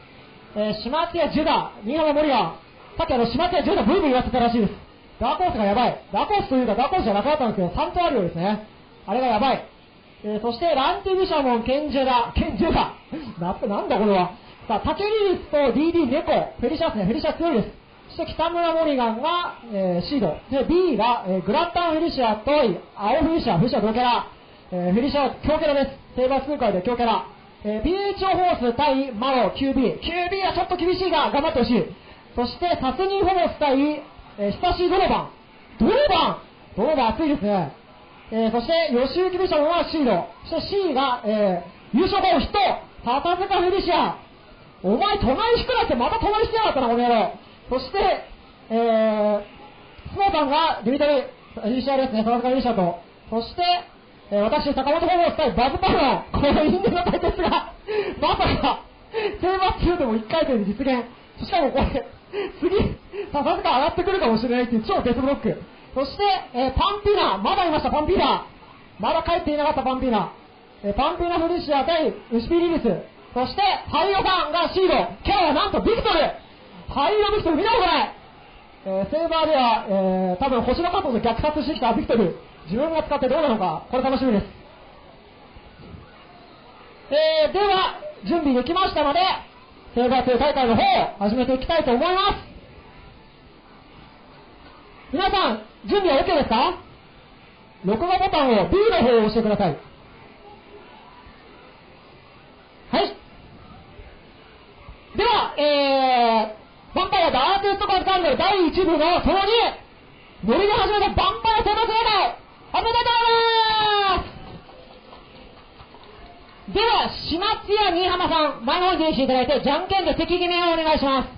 えー、島津屋ジュダ、新浜森屋、さっきあの、島津屋ジュダブーブー言わせたらしいです。ダーコースがやばい。ダーコースというかダーコースじゃなかったんですけど、サントアリオですね。あれがやばい。えー、そして、ランティビシャモン、ケンジュダ、ケンジュダ。な、なんだこれは。さあ、タケリリスと ディーディー ネコ、フェリシャですね、フェリシャ強いです。そして北村モリガンが、えー、シードで B が、えー、グラタンフェリシアと青フェリシアフェリシア同キャラ、えー、フェリシア強キャラです。セーバー通会で強キャラ、えー、ピーエイチオー ホース対マロ キュービーキュービー はちょっと厳しいが頑張ってほしい。そしてサスニーホース対、えー、久しドロバンドロバンドロバン熱いですね、えー、そして吉行ビションはシード、そして C が、えー、優勝候補筆頭笹塚フェリシア。お前隣引くなってまた隣してやがったなこの野郎。そして、えー、スモーさんがデュミタリー、優勝ですね、田中優勝と。そして、えー、私、坂本ホモス対バズパフォン。この因縁の対決が、まさか、セーバー中でもいっかい戦で実現。しかもこれ、次、ささずか上がってくるかもしれないっていう超デスブロック。そして、えー、パンピーナ、まだいました、パンピーナ。まだ帰っていなかったパンピーナ。えー、パンピーナフリシア対ウシピリリス。そして、ハイオさんがシード。今日はなんとビクトルハイロビクトル見たことない、えー、セーバーでは、えー、多分星のカットで逆殺してきたビクトル自分が使ってどうなのかこれ楽しみです、えー、では準備できましたのでセーバーという大会の方を始めていきたいと思います。皆さん準備は OK ですか？録画ボタンを B の方を押してください。はい、ではえーバンパイアダーティストカルチャンネルだいいち部のそのに、ノリで始めたバンパイアセブンスへおめでとうございます。では、島津屋新浜さん、前の方に出てきていただいて、じゃんけんで席決めをお願いします。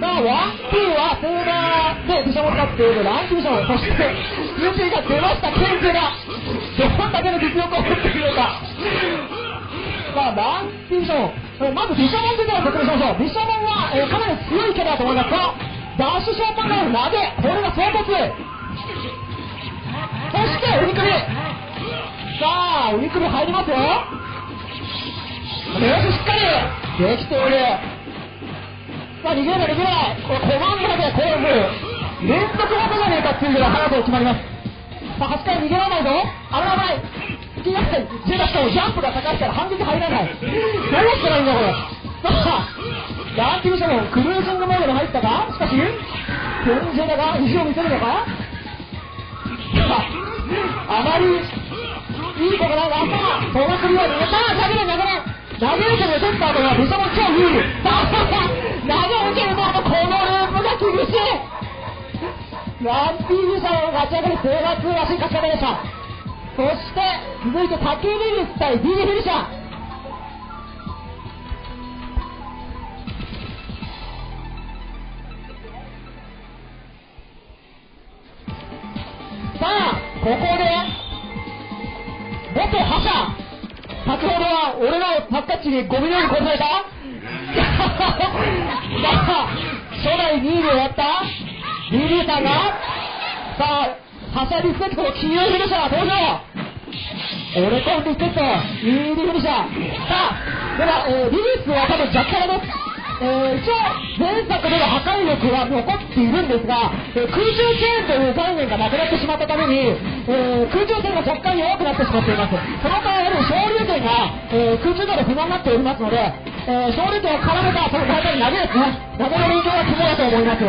まあワンツーはコーナーでビシャモンが勝っているランキビシャモン、そしてユーティーが出ました。ケンゼがどんだけの実力を持ってくるか。まあランキビシャモン、まずビシャモンについて説明しましょう。ビシャモンは、えー、かなり強いキャラだと思いますが、ダッシュショーパンの投げ、これが相当強い。そしてウニクビ、さあウニクビ入りますよ。よし、しっかりできている。さあ逃げない逃げない、これコマンドだけ、これもう連続技じゃねえかっていうぐらい速く決まります。さあはちかい逃げられないぞ、危ない危ない、逃げ出してもジャンプが高いから反撃入らない、どうしたらいいんだこれ。さあランキング車もクルージングモードに入ったか、しかし天井だが意地を見せるのか。さああまりいいことないが、さあトラクリは逃げた、投げない投げない投げるけど、セッターとはビシャモン超有利。さあ投げるけど、このループが厳しい。ランピービシャモンが勝ち上がり、セーラーツーらしい勝ち上がりでした。そして続いてタケリリス対 ディーディー フィニッシャー。さあここで元覇者、先ほどは俺らをタッカッチにごびょうで殺された初代にいで終わった ディーディー さんが、さあ覇者リスペクトの金融フィニッシャー登場、オレコンリスペクト ディーディー フィニッシャー。さあでは、えー、リリースは多分ジャッカラです。えー、一応前作での破壊力は残っているんですが、えー、空中チェーンという概念がなくなってしまったために、えー、空中チェーンが若干弱くなってしまっています。その代わり昇竜拳が、えー、空中で不満になっておりますので、えー、昇竜拳を絡めたその代わり投げですね、投げの連動が強いだと思います。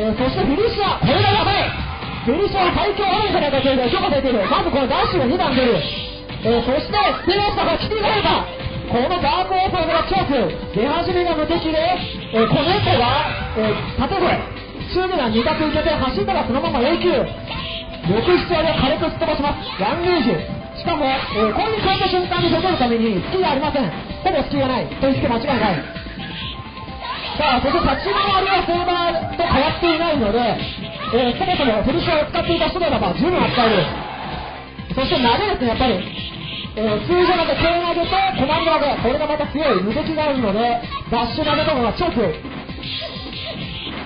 えー、そしてフィニッシャー、これがやばい、フィニッシャー最強あるんじゃないかというのが評価されている。まずこのダッシュがにだん出る、えー、そしてスピノスタが来ていないか、このダークオープンが強く出始めが無敵で、えー、この子は、えー、縦で中部がに択受けて走ったらそのまま永久ろく必要で軽く突っ飛ばします。ランゲージ、しかも、えー、これに変わった瞬間に避けるために隙がありません。ほぼ隙がないという隙間違いない。さあそして立ち回りはセーバーと変わっていないので、えー、そもそもフルショーを使っていた人ならば十分扱える。そして投げですね、やっぱりえー、通常だと、剣投げとコマンド投げ、これがまた強い、無敵があるので、ダッシュ投げとかが超強い。さ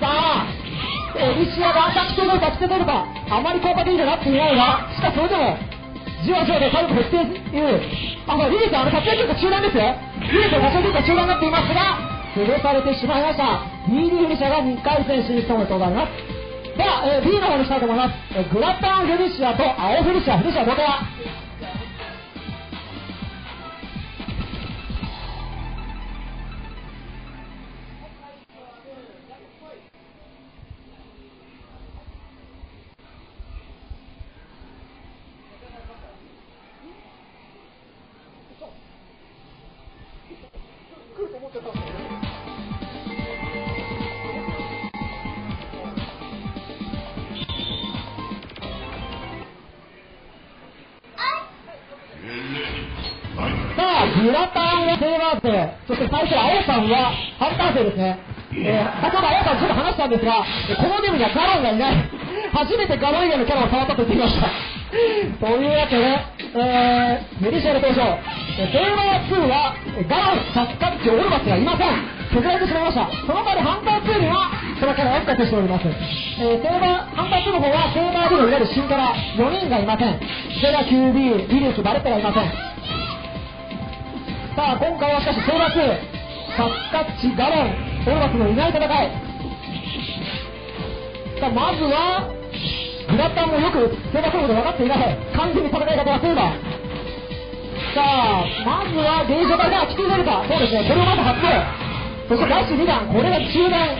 あ、エリシアがアタックしてくるか、来てくるか、あまり効果的になっていないが、しかしそれでも、じわじわで体力減っている。あ、そう、リリーさん、あの、撮影結果中断ですよ。リリーさん、撮影結果中断になっていますが、潰されてしまいました。ディーディー フィニッシャーがにかい戦進出とございます。では、えー、B の方にしたいと思います。えー、グラタンフィニッシャーと青フィニッシャー、フィニッシャーどこだは反対勢ですね。えー、先ほど青さんちょっと話したんですが、このゲームにはガロンがいない、初めてガロン以外のキャラを触ったと言っていましたというわけで、えー、メリシアの登場、セーラーツーはガロン、サスカッチ、オルバスがいません、削られてしまいました。その代わりハンターツーにはそのキャラを復活しております。えー、セーラーハンターツーの方はセーラー B のいわゆる新キャラよにんがいません。セラ キュービー、リリース、バレットがいません。さあ今回はしかしセーラーツー、サッカッチ、ガロン、オルバスのいない戦い。さあまずはグラタンもよくセーバーソードで分かっていない、完全に戦い方はセーバー。さあまずはゲージバが来ているか、そうですね、これをまず発生、そしてダッシュにだん、これが中段、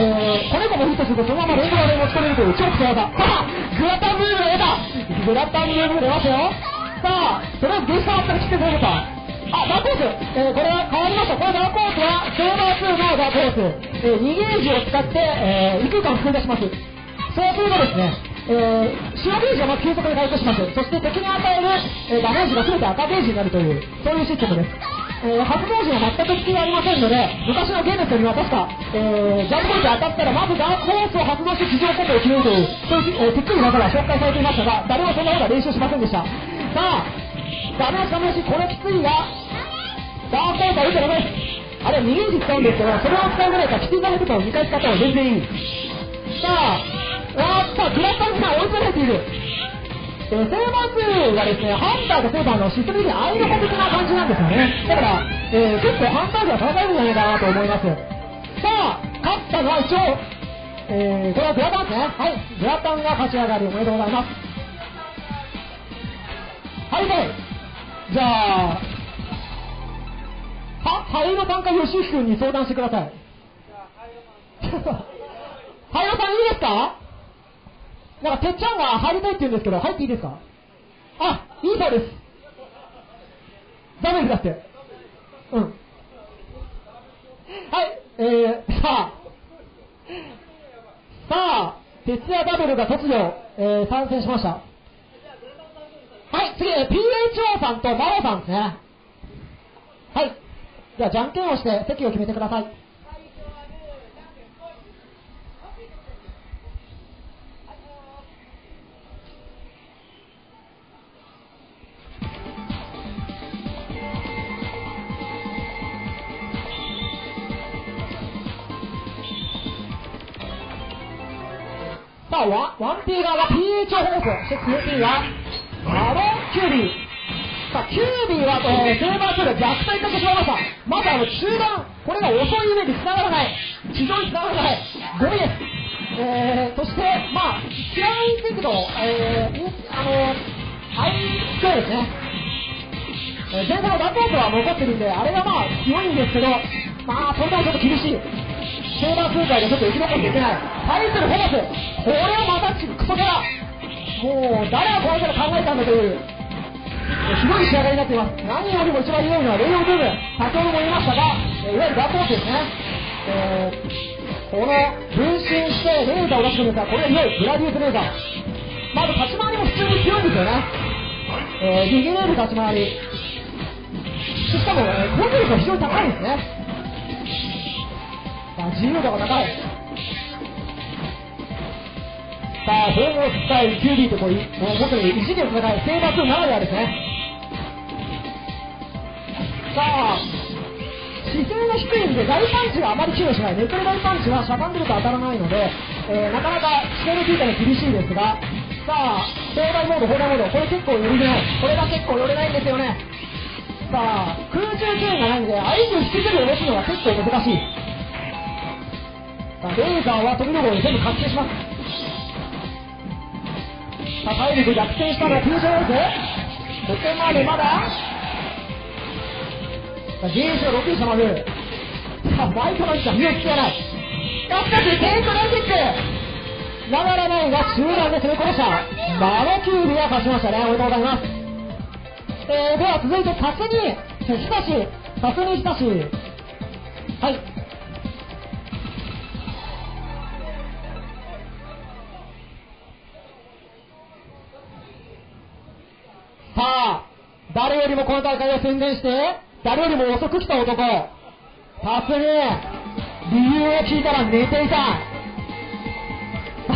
えー、これもヒットするとそのまま連動で持ち込めるという超強技。さあグラタンムーブが出た、グラタンムーブ出ましたよ。さあそれをゲージバーから来てくれるか、あ、ダークホース、えー、これは変わりました。このダークホースはセーバーツーのダークホース、えー、にゲージを使って、えー、異空間を作り出します。そうするとですね、えー、白ゲージがまず急速に回復します。そして敵に与える、えー、ダメージが全て赤ゲージになるという、そういうシステムです。えー、発動時は全く普及はありませんので、昔のゲームというのは確か、えー、ジャンボに当たったらまずガードコースを発動して地上コンボを決めるという、そういう、えー、テックの中では紹介されていましたが、誰もそんな方が練習しませんでした。さあ、ダメージダメージ、これきついが、ダークコースは打てダメです。あれは右に使うんですけど、それを使うぐらいか、きついが出るとにかい使ったら全然いい。さあ、わーっと、グラッパンが追い込まれている。セーバーツーがですね、ハンターとセーバーのシステム的に相乗的な感じなんですよね。だから、えー、結構ハンターでは戦えるんじゃないかなと思います。さあ、勝ったのは一応、えー、これはグラタンですね。はい、グラタンが勝ち上がり、おめでとうございます。はい、じゃあ、は、ハイロさんかヨシヒ君に相談してください。ハイロさんいいですか？なんかてっちゃんが入りたいって言うんですけど、入っていいですか？あ、いいそうです。ダメですだって。うん。はい、えー、さあ、さあ、徹夜ダブルが突如、えー、参戦しました。はい、次、ピーエイチオー さんとマロさんですね。はい、じゃあじゃんけんをして席を決めてください。さあ、ワンピー 側は ピーエイチ を放送、そして ツーピー はマロンキュービー。さあ、キュービーはセーバーツーで逆転してしまいました。まずあの中盤、これが遅い上につながらない、地上につながらないゴミです。えー、そしてまあ一番いいですけど、えー、あのアイスですね、前半のダンボールは残ってるんで、あれがまあ強いんですけど、まあそれでもちょっと厳しい。セーバーツー界でちょっと生き残っていけない。対するホバス、これはまたクソキャラ、もう誰がこのキャラ考えたんだというひどい仕上がりになっています。何よりも一番良いのはレイオン部分、先ほども言いましたが、いわゆるガッポースですね、えー、この分身してレーザーを出してくるんですが、これはいわゆるグラディウスレーザー。まず立ち回りも普通に強いんですよね。えー、右レール立ち回り、しかも攻撃力が非常に高いですね。まあ、自由度が高い。さあ、ホームを使い、キュービーとこう、本当に異次元の戦い、セーバーツーならではですね。さあ、姿勢が低いんで、大パンチがあまり機能しない。ネットの大パンチはしゃがんでると当たらないので、えー、なかなか視点の効いたら厳しいですが、さあ、砲台モード、砲台モード、これ結構寄れない。これが結構寄れないんですよね。さあ、空中距離がないんで、相手を引きずり下ろすのが結構難しい。さあ、レーザーは飛びの方に全部確定します。体力逆転したのはフュージョンオーズ。ここまでまだジーエスろくい下まる。さあ、バイトの位置は見つけない。しかしテイクロジックながらないが中段で攻め込みました。マロキュービが勝ちましたね。おめでとうございます。えー、では続いてタスにひたし、タスにひたし、はい、さあ、誰よりもこの大会を宣伝して、誰よりも遅く来た男、タスに、理由を聞いたら寝ていた。さ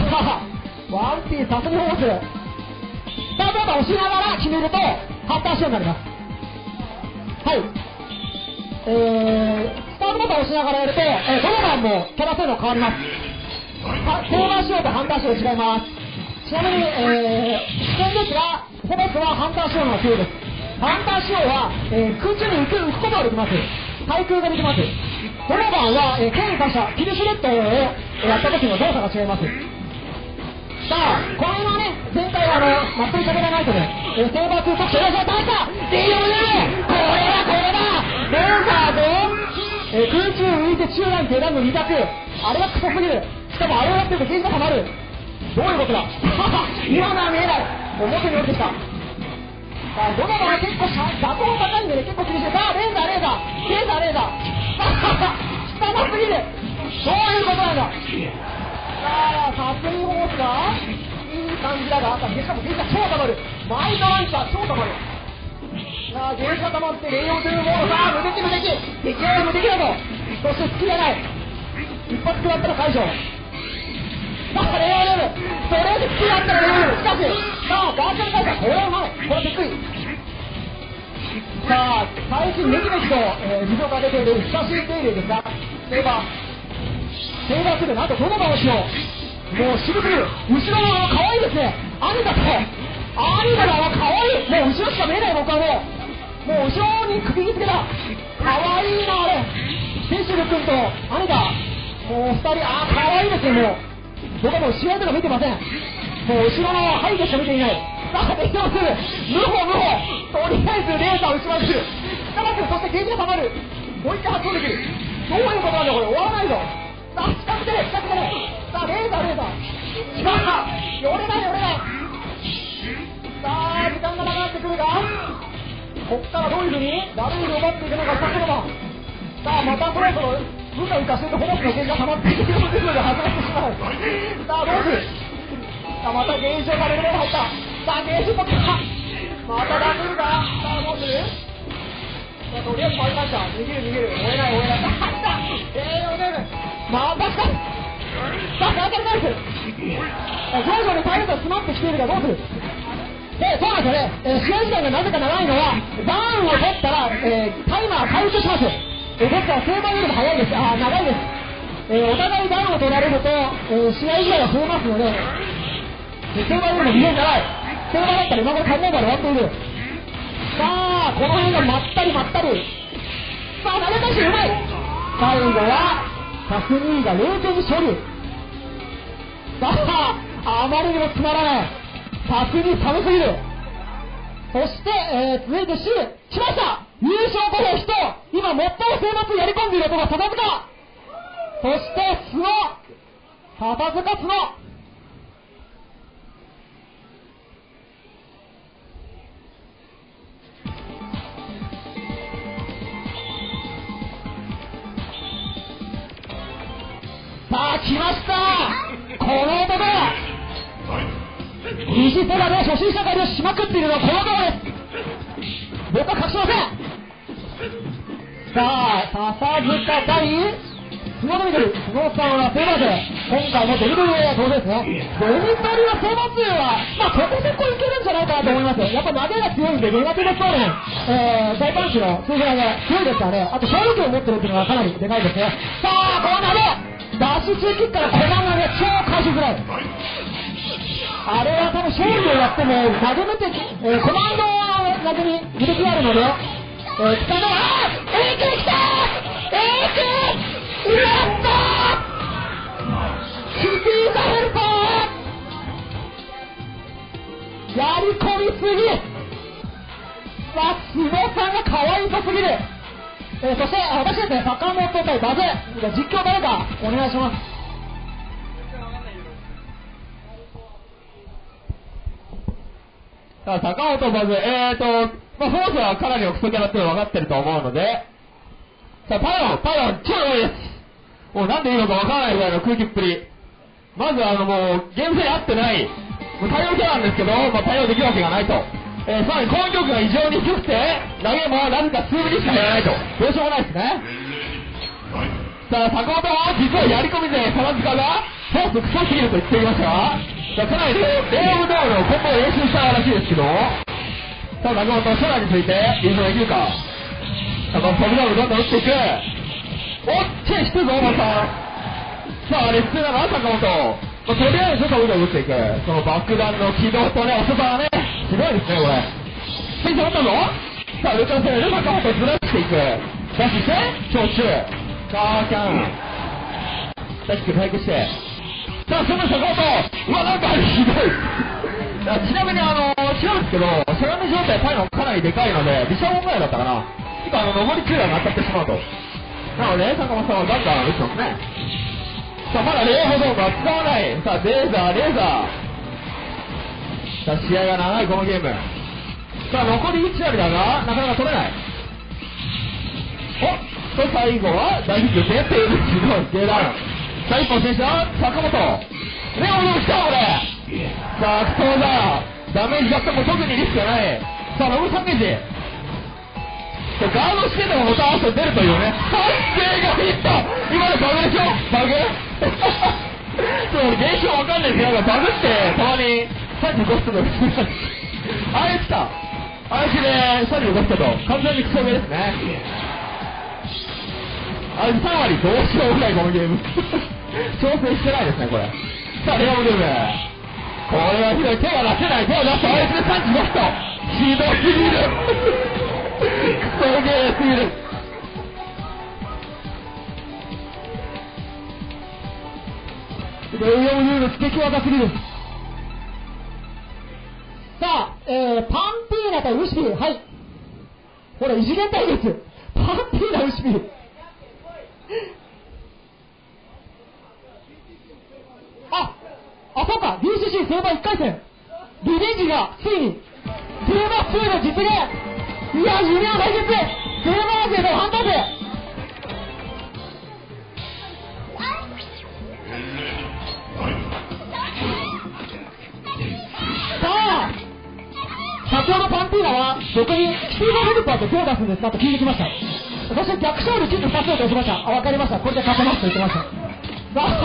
あ、ワンピータスにホース、スタートボタン押しながら決めると、ハッター仕様になります。はい、えー、スタートボタン押しながらやると、えー、どの番もキャラ性能変わります。セーバー仕様とハンター仕様違います。ちなみに、えー、視点ですが、ホバスはハンター仕様の方が強いです。ハンター仕様は、えー、空中に浮く、浮くことができます。対空ができます。ドラバンは、えー、剣に関してはキルシュレットをやった時の動作が違います。さあ、これはね、前回はあの、全く喋らないとね、えー、セーバーツー作戦を倒したレイオンだ、これだ、これだレーザーで、えー、空中浮いて中段、下段のに択、あれはクソすぎる。しかもあれをやってるとゲージがはまる。どういうことだ今のは見えない。表に降りてきた。さあ、ドナバは結構蛇行高いんでね、結構厳しい。さあ、レーザーレーザーレーザーレーザー汚すぎる。どういうことなんだ。さあ、サスミホースがいい感じだが、しかもゲージが超たまる。マイザーランチャー超たまる。さあ、ゲージ固まって、レイオンというものさあ、無敵無敵敵は無敵だと、そして隙がない一発食らったら解除。さあ、レイオンレームそれで隙があったらレイオンしかし、さあ、ガーチャル解除、これはない、これはびっくり。さあ、最近めきめきと、えー、水をかけている久しい手入れですが、セーバー、セーバーする、なんとどの場をしよう。もう渋すぎる。後ろの側可愛いですね。アニタってアニタの側可愛い。もう後ろしか見えない。僕はもうもう後ろに首につけた可愛いな。あれセシル君とアニタもうふたり、あー可愛いですね。もう僕はもう試合とか見てません。もう後ろの背景しか見ていない。さあできます無法無法とりあえずレーザー打ちまくる下がって、そしてゲージが下がる。もう一回発動できる。どういうことなんだこれ。終わらないぞ。さあ、近くで、近くで、さあ、レーザー、レーザー、時間が、寄れない、寄れない、さあ、時間が長くなってくるが、こっからどういうふうに、ダブルを奪っていくのか、さあ、またこれ、その、うかうかしているホモスのゲージがたまっているので、外れてしまう、さあ、どうする、さあ、またゲージをされるのが入った、さあ、ゲージを取った、またダブルが、さあ、どうする。まあ、とりあえず回りました。逃げる逃げる。追えない追えない。さあ、来た。えー、追える。また来た。さあ、ガーチャル返す。徐々にパイレットが詰まってきているがどうする。で、そうなんですよね。試合時間がなぜか長いのは、バーンを取ったら、えー、タイマー回復します。ですから、正解よりも早いです。ああ、長いです。えー、お互いダウンを取られると、えー、試合時間が増えますので、正解よりも非常に長い。正解だったら今まで考えたら終わっている。さあ、この辺がまったりまったり。さあ、投げ返しうまい。最後はタスニーが冷静に処理。さあ、あまりにもつまらない。タスニー寒すぎる。そして、えー、続いてシル来ました。優勝候補筆頭、今最も正末やり込んでいる男は笹塚、そしてスノ笹塚スノ。さあ、来ました。この男は西手がね、初心者会でしまくっているのはこの男です。僕は隠しません。さあ、笹塚対スノードミドル。スノーさんはセーバー勢、今回もドリブルが当然ですね。ドリブルはセーバー勢はまあそこそこいけるんじゃないかなと思います。やっぱ投げが強いんで苦手ですからね。えー、大パンチの数字がね強いですからね。あと勝負権を持ってるっていうのはかなりでかいですね。さあ、この投げ脱出キックから小判がね、超返しづらい。あれは多分勝利をやっても投げ抜け、えー、コマンドは投げに魅力があるので、えー、使うのはエイク来たーエイクやったーシティザヘルパーやり込みすぎ。さあ、スノさんが可愛さすぎる。えー、そして私ですね、坂本対バズ、実況誰かお願いします。さあ、坂本バズ、えーと、まあ、フォースはかなりのクソキャラっていうの分かってると思うので、さあ、パイロン、パイロン、超多いです。もうなんでいいのか分からないぐらいの空気っぷり。まずあのもう、ゲーム性に合ってない、もう対応キャラなんですけど、まあ、対応できるわけがないと。えー、さらに攻撃力が異常に低くて、投げもなぜか数分にしかやらないと、どうしようもないですね。さあ、坂本は実はやり込み勢、笹塚がフォースクソすぎると言っていましたが、かなりレイオブダウンのコンボを練習したらしいですけど、さあ、坂本、ショラについて優勝できるか、さあ、この飛びダウンどんどん打っていく、おっちい、低いぞ、また、さあ、あれ、普通なの、坂本、まあ、とりあえず、ちょっとうどん打っていく、その爆弾の軌道とね、遅さはね、すごいですね、これ。先生、持ったぞ。さあ、上から攻める。坂本ずらしていく。ダッシュして、長中。カーキャン。ダッシュ回復して。さあ、その坂本。うわ、なんかひどい。ちなみに、あの、違うんですけど、しゃがみ状態、パイロンかなりでかいので、ビシャモンぐらいだったかな。結構、あの、上り中段が当たってしまうと。なので、坂本さんはガンガン打ってますね。さあ、まだレイホームは使わない。さあ、レーザー、レーザー。さあ、試合が長いこのゲーム。さあ、残りいち割だがなかなか取れない。おっと、最後は大ヒット出ているゲーダウン。さあ、一本先取は坂本。レオンも来たこれ。さあ、悪党だ。ダメージだっても特にリスクがない。さあ、ロブさんゲージ。ガードしててもボタン合わせ出るというね、判定がいった。今のバグでしょ、バグそう現象わかんないですけど、バグってたまにさんじゅうごふんの普通にあれ来た、あれでさんじゅうごふんと完全にクソゲーですね。あれさん割どうしようぐらいこのゲーム調整してないですねこれ。さあレアムゲーム、これはひどい、手が出せない、手を出したあいつでさんじゅうごふん、ひどすぎるクソゲーすぎる。レイオンユーの素敵技すぎる。さあ、えー、パンピーナとウシピー、はい、ほら異次元対決、パンピーナウシピーあ、あそうか ディーシーシー 相場いっかい戦リベンジがついにテーマツーの実現。いや夢の対決、テーマ勢と反対勢、さあ先ほどパンピーナは僕にキツーバヘルパーと手を出すんですかと聞いてきました。私は逆勝利キッとふたつを出しました。あ、分かりました、これで勝てますと言ってました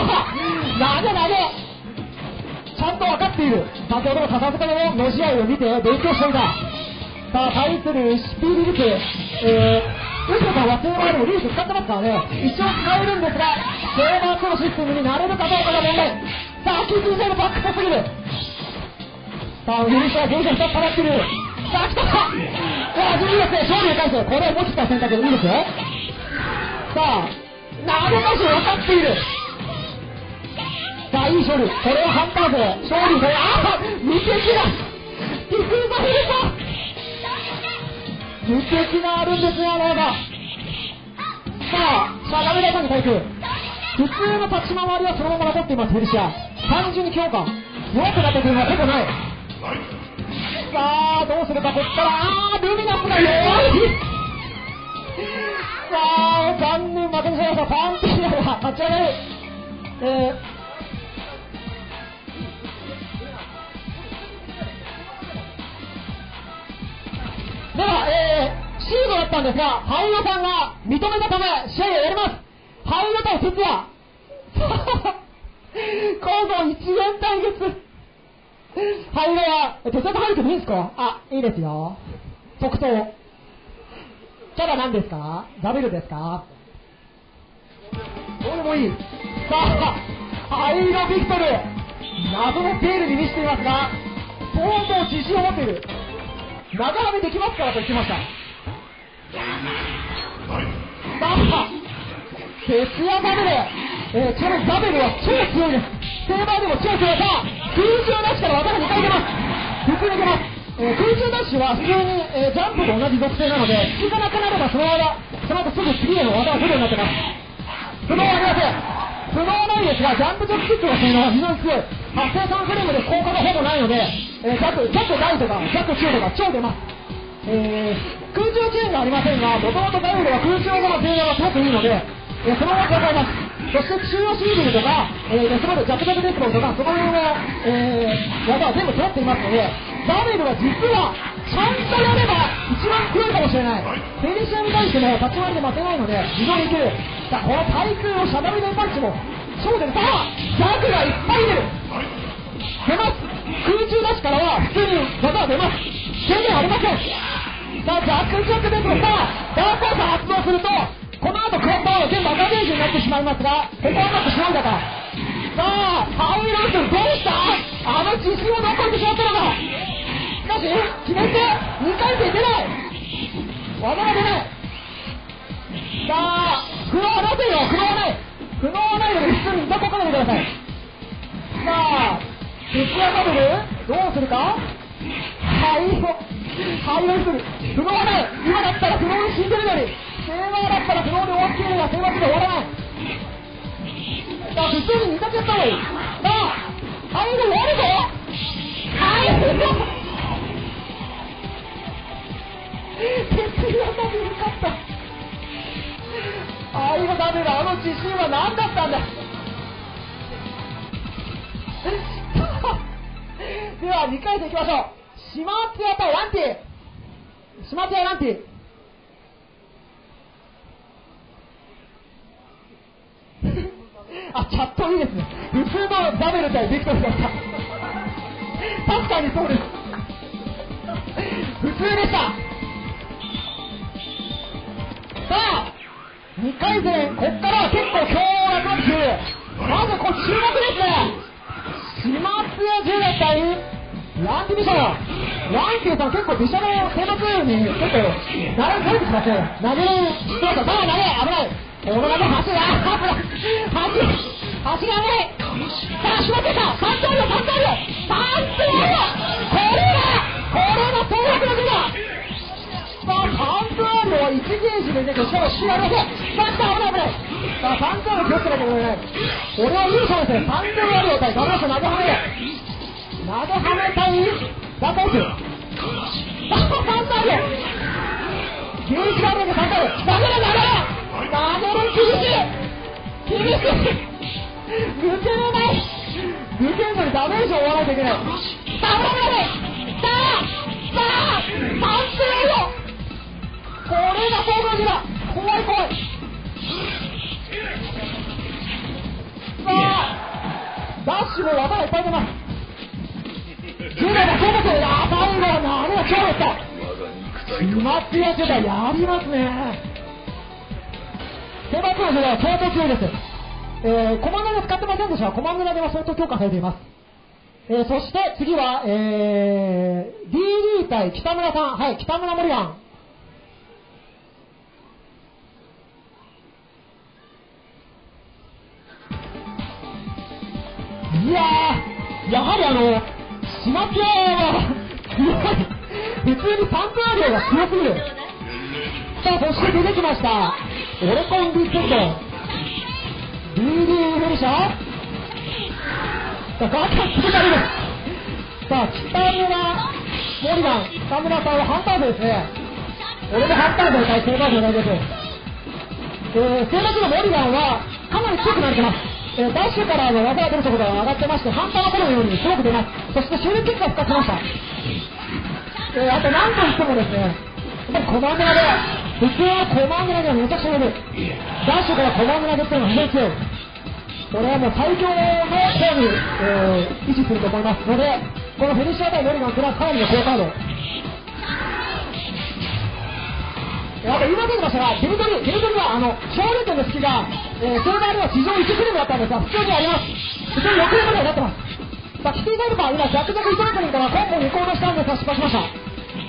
なげなげ、ちゃんと分かっている。先ほどの片付けのの試合を見て勉強していた。さあ対するシピーリルク、えー、ウソさんはテーマでもリーク使ってますからね、一生使えるんですがテーマーのシステムに慣れるかどうかが問題。さあ キューティージェー のバックパスすぎる。さあウィルスは現在ふたつ払っている。さあ来たか、あいいですね、勝利に関してこれを持ちた選択でいいですよ。さあ投げ返し分かっている。さあいい勝利、これはハンター勢勝利、これあー無敵だ、キツーバヘルパー無敵があるんですよ、あれが。さあしゃがみ出さんに対空、普通の立ち回りはそのまま残っています。フェリシア単純に強化弱くなってくるのはほぼない。さあどうするか、こっからあールミナスが弱いさあ残念負けてしまいました。パンピーナが立ち上がる、えーでは、えー、シードだったんですが、ハウヨさんが認めたため試合をやります。ハウヨ対哲也今度一元対決。ハウヨは哲也と入るけどいいですか。あ、いいですよ、特徴キャラなんですか、ダブルですか、どうでもいい。さあハウヨビクトル謎のペールに見せていますが相当自信を持っている、長はめできますからと言ってました。さあ徹夜ダブル、えー、このダブルは超強いです。セーバーでも超強い。さあ空中ダッシュから技がにかい出ます、普通に出ます、えー、空中ダッシュは普通に、えー、ジャンプと同じ属性なので効かなくなればその技、その後すぐ次への技が来るようになってます。不能はありません、不能はないですがジャンプ直接の性能は非常に強い。発生さんフレームで効果がほぼないので、えー、弱、弱大とか弱中とか超出ます、えー、空中チェーンがありませんが、もともとダブルは空中技の性能がすごくいいので、えー、そのまま考えます。そして中央シールドとか、えー、その後ジャブジャブデスボンとかその辺の、えー、技は全部揃っていますので、ダブルは実はちゃんとやれば一番強いかもしれない。フェリシアに対しても立ち回りで負けないので非常にいける。さあこの対空をしゃがみでパンチもそうです。さあザクがいっぱい出る、出ます、空中出しからは普通に技は出ます、制限ありません。さあザクザクですが、さあダークアーサー発動するとこの後クロンバーは全部赤ゲージになってしまいますが、ここはうまくしのいだか。さあハウイラン君どうした、あの自信を残してしまったのか。しかし決めてにかい戦出ない、技が出ない。さあ不能は出せよ、不能はない、不能はないので普通に残さないでください。さあ徹夜ダブルどうするか、廃炉廃炉する、不能はない、今だったら不能に死んでるのに、セーバーだったら不能で終わっているがセーバーで終わらない。さあ普通ににかけた方がいい。さあ廃炉終わるぞ、廃炉徹夜ダブル勝った。ああ今ダメだ、あの自信は何だったんだではにかい戦いきましょう。シマツヤとランティ、シマツヤランティ、あ、チャットいいですね。普通のバベル対ビクトルだった。確かにそうです。普通でした。さあにかい戦、こっから結構強烈なマッチ。まずこれ注目ですね。島津純烈対ランディビション。ランディさん結構ビシャの攻略に結構並んでるんですかね。投げるしました。さあ投げ、危ない。俺がね、走る、走る、走らない。さあ、しまってた。三点よ、三点よ、三点よ。これが、これが攻略の手だ。さあ、三点よ、一ゲージでね、しかも知られて。さあ、危ない、危ない。さあ、三点よ、気をつけなきゃいけない。俺は優勝ですね。三点よ対、ダブルス投げはめ。投げはめ対、ダブルス。さあ、三点よ。ゲージがあるんで、三点よ。ダメだ、ダメだ。ダメだ、厳しい、厳しい、抜けれない。抜けるのにダメージを負わないといけない。ダメだね。さあ、さあ、さんてんよ。これが総合技だ。怖い怖い。さあ、ダッシュも技がいっぱい出ます。じゅうだいだ、勝負する。あ、最後は何が勝負した。島津やじゅうだい、やりますね。コマンドは相当強いです。えー、コマンドで使ってませんでしたが、コマンドでは相当強化されています。えー、そして次は、えー、ディーディー 対北村さん。はい、北村モリガン。いやー、やはりあの、島津は強い。普通にパンプアー量が強すぎる。さあ、そして出てきました。オレコンビッツェルト ディーディー フェルシャー。さあ、ガチャつけたりです。さあ、北村モリガン、北村さんはハンター勢ですね。俺もハンター勢対正解勢です。えー、正解勢のモリガンはかなり強くなってます。えー、ダッシュからの技が出る速度が上がってまして、ハンターが来るようにすごく出ます。そして収益結果を復活しました。えー、あと何としてもですね、やっぱりコマンドで、普通はコマンド投げはめちゃくちゃやる。ダッシュからコマンド投げっていうのは非常に強い。これはもう最強の方に、えー、維持すると思いますので、このフィニッシャー対モリガンプラスかなりの好カード。あと今出てましたが、デビトリ、デビトリはあの少年拳の隙が、えー、それがあれば史上いちクリームだったんですが、普通にあります。普通にろくねんまでになってます。さあ、キティタイムパー、今ジャクジャクいち連戦からコンボに移行したんですが失敗しました。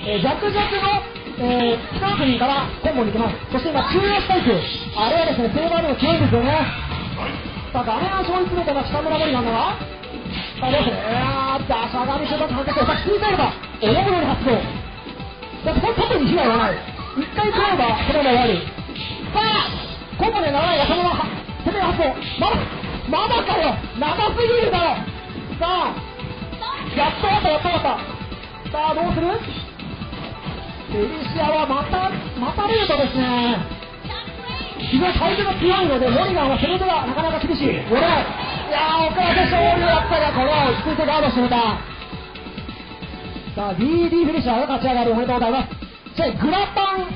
えー、ジャクジャクのえー、北国からコンボに行きます。そして今中央スパイク、あれはですね、セーバーでも強いんですよね。さあ、画面を勝利するとが北村モリガンだが、さあどうする。えー、ダシャガミシュート反撃をさあ、引いていれば大物に発動。さあ、ここ縦に火がいらない。一回食らえばそれも終わり。さあ、コンボでならないが、そのまま攻め発動。まだまだかよ、長すぎるだろ。さあ、やっとやった、やっとやった。さあ、どうする。フェリシアはまた、またレートですね。非常に体重が強いので、モリガンはそれではなかなか厳しい。俺、いやー、岡田勝利だったが、これは落ち着いてガードしてみた。さあ、ディーディー フェリシアが勝ち上がり、おめでとうございます。じゃあ、グラパン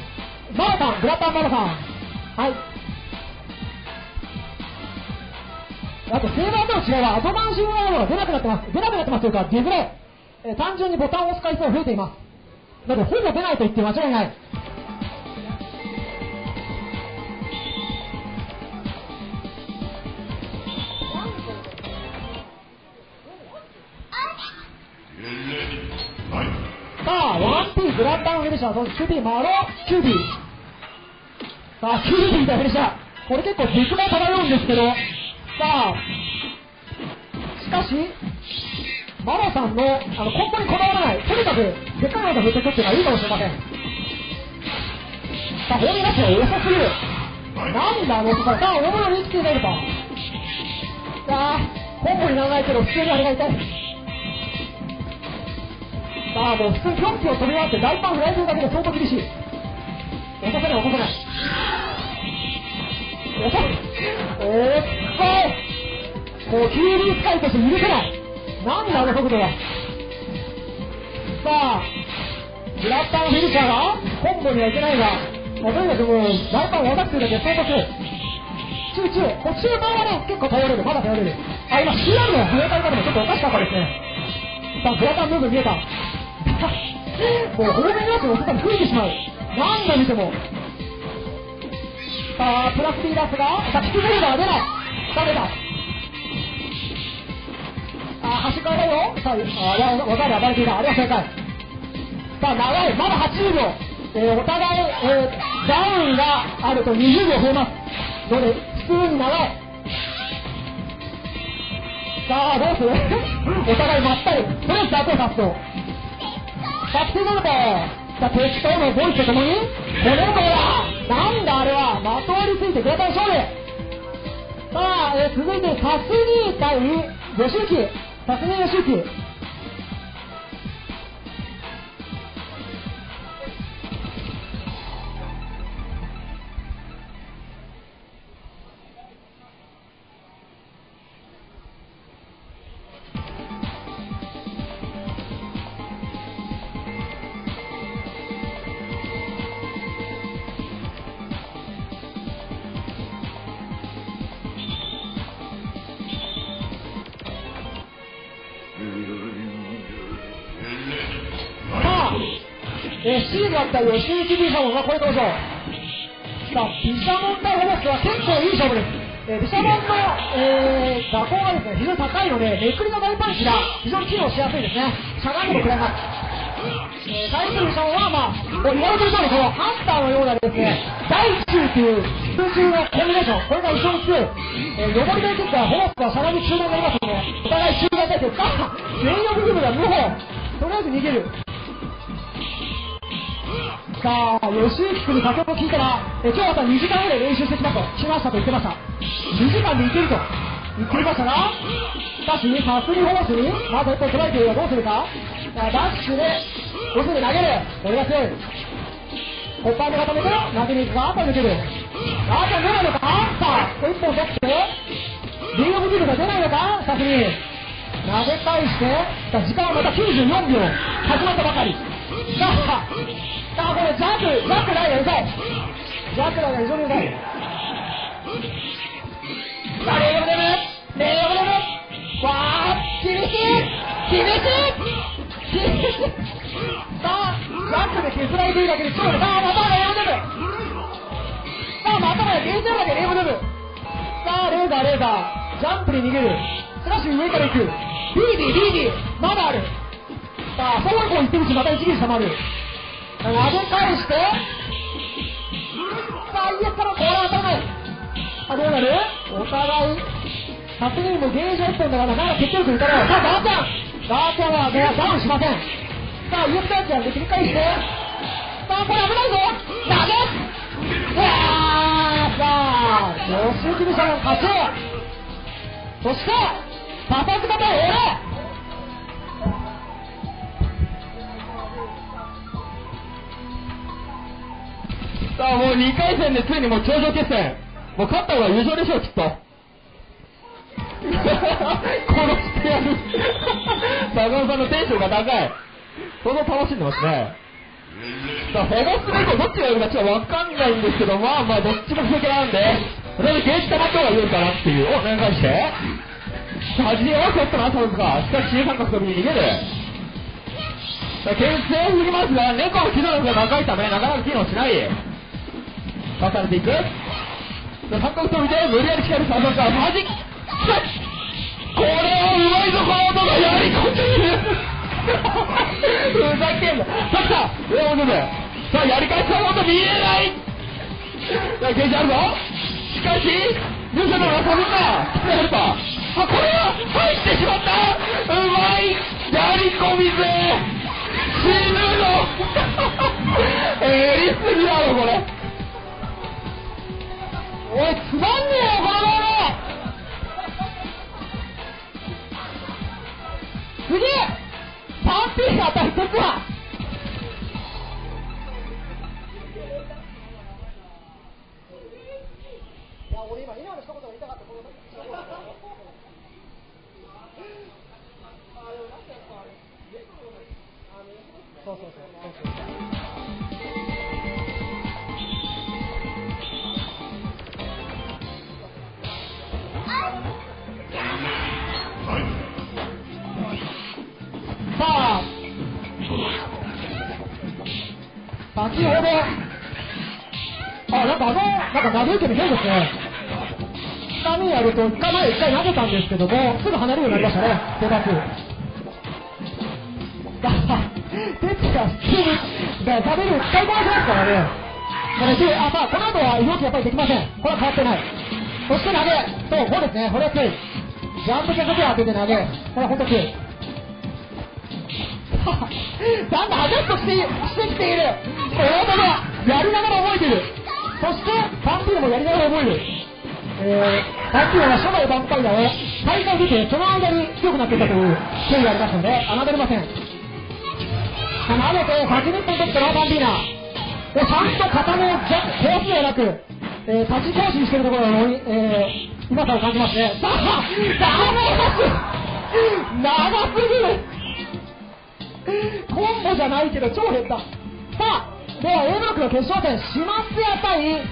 マラソン、グラパンマラソン。はい。あと、セーバーとの違いは、アドバンシングなものが出なくなってます。出なくなってますというか、ディグレイ。単純にボタンを押す回数が増えています。だってほぼ出ないと言って間違いない。さあ、ワンピーグランパンフェリシャー、そしてキュービーマロキュービー。さあ、キュービーとフェリシャー、これ結構軸が漂うんですけど、さあ、しかしマロさんの、あの、本当にこだわらない、とにかくでかい技を振っていくっていうのはいいかもしれません。さあ、ホームランが良さすぎる。なんだ、あの、さあ、大物に生きていれると。さあ、コンボにならないけど、普通にあれが痛い。さあ、もう普通にピョンピョン飛び回って、大パンフライドだけで相当厳しい。落とせない、落とせない。落とせ、おっと、こう、急に使いとして許せない。なんだあの速度は。さあ、グラッパーのフィニッシャーがコンボにはいけないが、まあ、とにかくもう、大パンを渡っているだけで相当強い。集中、こっち側はね、結構倒れる、まだ倒れる。あ、今、シーアール のフラタンからもちょっとおかしかったですね。さあ、フラタンムーブ見えた。もう、ホームランをお外に吹いてしまう。何度見ても。さあ、プラス B ダスが、タッチボールが出ない。さあ、出た。あ、端からだよ。さあ、わかる、暴れていた。あれは正解。さあ、長い。まだはちじゅうびょう。えー、お互い、えー、ダウンがあるとにじゅうびょう増えます。どれ普通に長い。さあどうするお互いまったりとりあえず打球パスとバッティングルトさあ適当のボイスとともにこれもだなんだあれはまとわりついてくれた勝利。さあ、えー、続いてカスニー対ヨシユキカスニーヨシユキヨシユキビサモンがこれ登場。さあビサモン対ホバスは結構いい勝負です。えー、ビサモンの、えー、打法がですね非常に高いのでめくりの大パンチが非常に機能しやすいですね。しゃがんでも食らいます。えー、対するビサモンはまあ言われていたのこのハンターのようなですね第一球という空中のコンビネーションこれが非常に強い。えー、上りで結果ホバスはしゃがみ中断になりますのでお互い中断対決か全力グルーがにほんとりあえず逃げる。さあ、吉行君に先ほど聞いたら、え今日朝にじかんぐらい練習してきましたと、しましたと言ってました。にじかんでいけると言っていましたが、しかし、さすりホースに、まず一本取られているのはどうするか、ダッシュで、どうする投げる、これが強い。コッパーで固めて、投げに行くか、あと抜ける。あと出ないのか、さあ、一本取って、リードフィールが出ないのか、さすり。投げ返して、時間はまたきゅうじゅうよんびょう、始まったばかり。さあ、さあこれジャック、ジャックライがうざいジャックライが非常にうざい。さあ、レイオブデブレイオブデブわー、厳しい厳しい厳しいさあ、ジャックで削られているだけで勝利。さあ、またレイオブデブさあ、またレイオブデブレイオブデブさあ、レーザー、レーザージャンプに逃げるスラッシュ上から行く ビービー、ビービー まだある。さあ、そういう方に行ってみてまたいちゲージ溜まる。投げ返して、さあ、家からこれは当たらない。あ、どうなる？お互い、さすがにもゲージを打ってんだから、まだ決定力打たない。さあ、ダーちゃんダーちゃんはダウンしません。さあ、家からちゃんで切り返して、さあ、これ危ないぞ投げうわーさあ、女子キビシャの勝ち。そして、パパスカ対オレさあもうにかい戦でついにもう頂上決戦もう勝った方が優勝でしょうきっと殺してやる坂本さんのテンションが高い相当楽しんでますね。さあフェガスメイコどっちがいるかちょっと分かんないんですけどまあまあどっちも不足なんでとりあえずゲージ溜まった方がいいかなっていうお願いしてさあはじめは勝ったなそうですかしかしさん角飛びに逃げるさあ牽制振りますが猫の機能力が高いためなかなか機能しない重ねていく三角飛びで無理やり光る三角がマジックこれはうまいぞこの音がやり込んでいるふざけんなさあ来た上を抜くさあやり返した音見えないさあゲージあるぞしかし入社の方がかぶったきついヘルパーあこれは入ってしまったうまいやり込みぜ死ぬのえりすぎだろこれおい、つまんねえよ、このボール次パンピーが当たるときは俺今、今の一言が言いたかったこのそうそうそうそうそうさあ先ほどあなんかあのなんか投げ受ける変ですね。下にやるといっかいまえいっかい投げたんですけどもすぐ離れるようになりましたね。手出す手が普通に食べる使い回しますからね。これであ、まあ、この後は動きやっぱりできません。これは変わってない。そして投げそうこうですね。これは強いジャンプキャッチを当てて投げこれは本当に強いだんだん激しくしてしてきている。大田がやりながら覚えている。そしてバンピーノもやりながら覚える、えー、バンピーノは初代バンパイアを大会出てその間に強くなっていたという経緯がありますので侮れません。投げてはちじゅっぷん取ったのはバンビーナでちゃんと片目をジャッコースではなく、えー、立ち更新しているところのうまさを感じますね。さあ長すぎるコンボじゃないけど超減った。さあでは A ブロックの決勝戦シマツヤ対リベ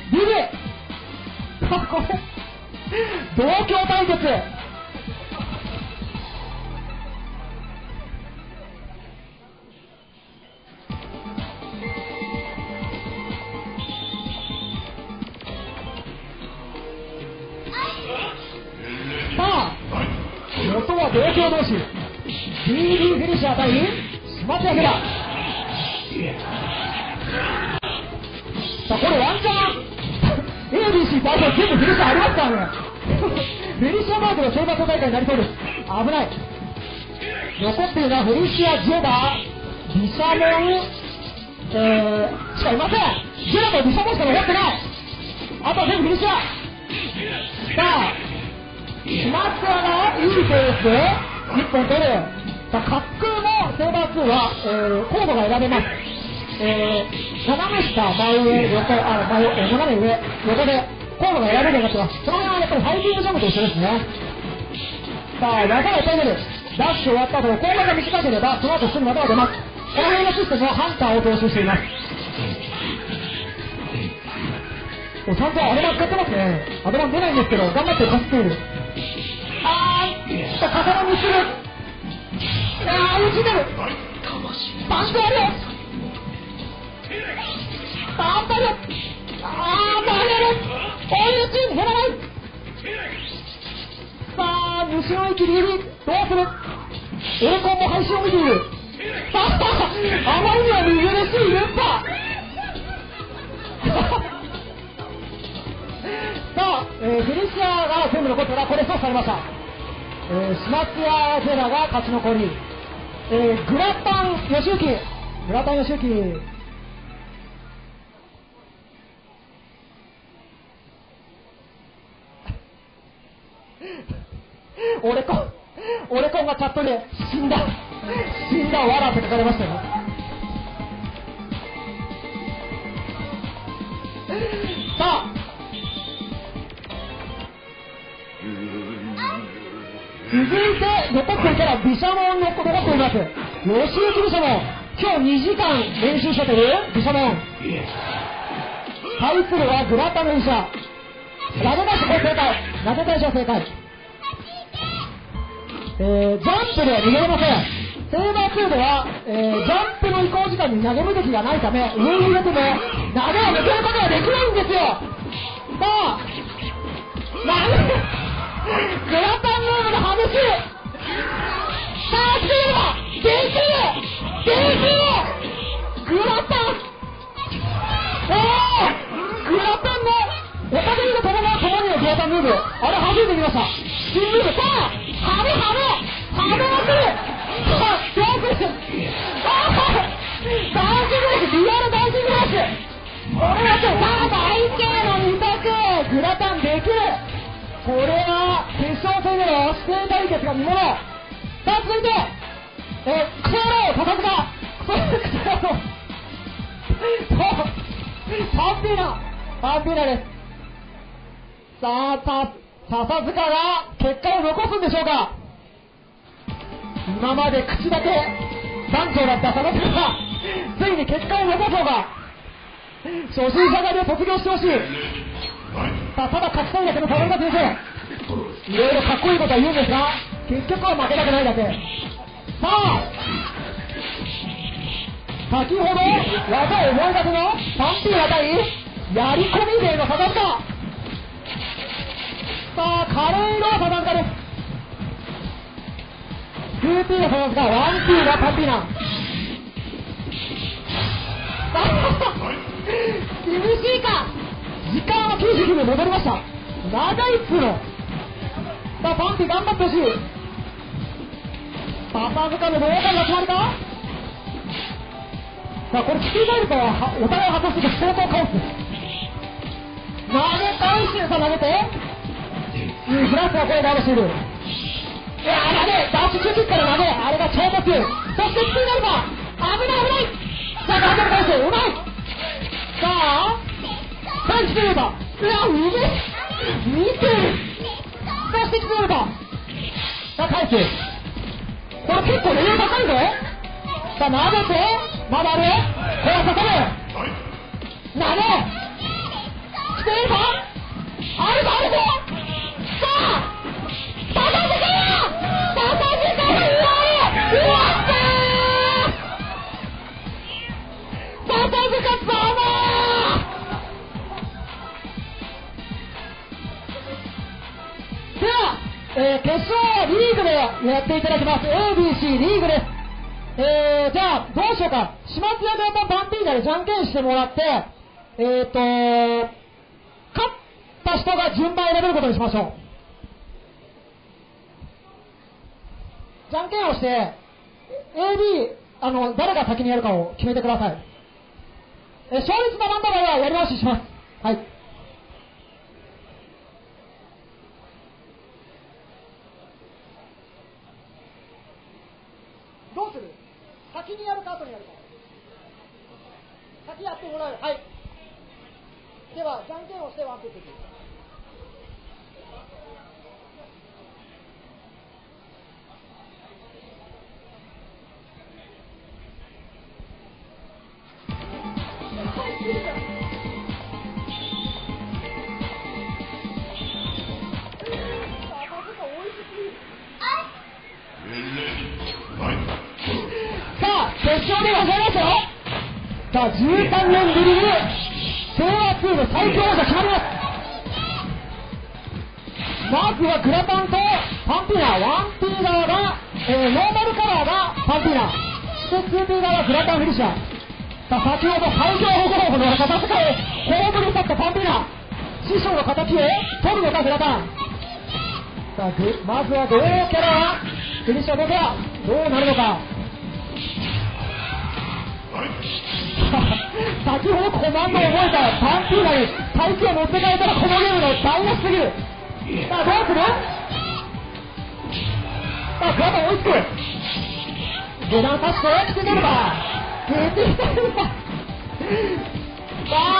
これ同郷対決東京同士 ビービー フィニッシャー対シマツヤヘラ。さあこれワンチャン エービーシー バージョン全部フィニッシャーありますからねフィニッシャーマークの小学校大会になりそうです。危ない。残っているのはフェリシア・ジェダービシャモン、えー、しかいません。ジェダーとビシャモンしか残ってない。あとは全部フィニッシャー。さあシマツヤがいいペースでいっぽん取る。さあ滑空のセーバーツーは、えー、候補が選べます、えー、斜め下真上横あ真上斜め上横で候補が選べるようになってます。その辺はやっぱりハイキングジャムと一緒ですね。さあ技を止めるダッシュ終わった後後半が短ければその後すぐ技が出ます。この辺のシステムはハンターを投手しています。ちゃんとアドバン使ってますね。アドバン出ないんですけど頑張って勝っている。あーいさあ肩のミスるあー打ち出るバンクあるバンパルあーバンやる追い打ち減らない。さあ虫の息リリどうするエレコンも配信を見ている。さああまりには見苦しい連覇さあ、えー、フィニッシャーが全部残ったらこれ阻止されました、えー、シマツヤゼラが勝ち残り、えー、グラタン吉行グラタン吉行オレコンオレコンがチャットで死んだ死んだわらって書かれましたよ。さあ続いて残っていたら毘沙門のことが残っています。吉行毘沙門今日にじかん練習したという毘沙門対するはグラタンの医者投げ出し正解投げ返しは正解、えー、ジャンプでは逃げれません。セーバーツーでは、えー、ジャンプの移行時間に投げ無敵がないため上に入れても投げを抜けることができないんですよ。さあ投げグラタンムーブが激しい。さあ次はディーシー グラタンおーグラタンのお互いの友が共にのグラタンムーブあれ初めて見ました。新ムーブさあハメハメハメをするさあどうするあーダンシングフラッシュリアルダンシングフラッシュこれはさあ大系のに択グラタンできる。これは決勝戦での指定対決が見もの。さあ続いてえクソ野郎片塚クソ野郎パンピーナパンピーナです。さあた笹塚が結果を残すんでしょうか。今まで口だけ番長だった笹塚がついに結果を残そうか。初心者狩りを卒業してほしい。さあただ勝ちたいだけの佐々岡先生いろいろかっこいいことは言うんですが結局は負けたくないだけ。さあ先ほど技を思い出せの スリーピー 対やり込み勢のサザンカ。さあ華麗なサザンカです。 ツーピー のサザンカ、 ワンピー が スリーピー なん。厳しいか。時間はきゅうじゅうきゅうびょう戻りました。長いプロ。さあスリーピー頑張ってほしい。パパづかのどうかが決まるか。さあこれ聞き換えるとお互いを外して相当カオスです。投げ返しさ投げてフラッシュはこれで倒している。いやー投げダッシュ中キックから投げ、あれが超魔球。そしてスピードアルファ、危ない危ない。さあ、ダブル返して、うまい。さあ、返してくれた。うわ、うめえ。見てる。さあ、してくれた。さあ、返して。これ結構レベル高いぞ。さあ、投げて。まだある。これは刺さる。投げ。来てるか。あるぞ、あるぞ。さあ、刺さってくれ。刺さってくれ。うわ、うわ。サザンカパワー。では、えー、決勝リーグでやっていただきます エービーシー リーグです。えー、じゃあどうしようか。島津山とバンティーナでじゃんけんしてもらって、えーとー勝った人が順番選べることにしましょう。じゃんけんをして エービー あの誰が先にやるかを決めてください。え勝率の番台はやり直しします。はい。どうする？先にやるか後にやるか。先やってもらう。はい。ではじゃんけんをしてワンピース。さあじゅうさんねんぶりに昭和ツーの最強王者決まります。まずはグラタンとパンピーナー、ワンピー側が、えー、ノーマルカラーがパンピーナー、そしてツーピー側がグラタンフィニッシャー。さあ先ほど最強保護法の片付かをホームに立ったパンピーナー、師匠の敵を取るのかグラタン。さあまずは同キャラはフィニッシャーどうか、どうなるのか。先ほどコマンドを覚えたパンピーナに体勢を持ってかれたらこのゲームの台無しすぎる。さあどうする？さあグラタン追いつく。下段差し込んでくるか。出てきたのか。さあ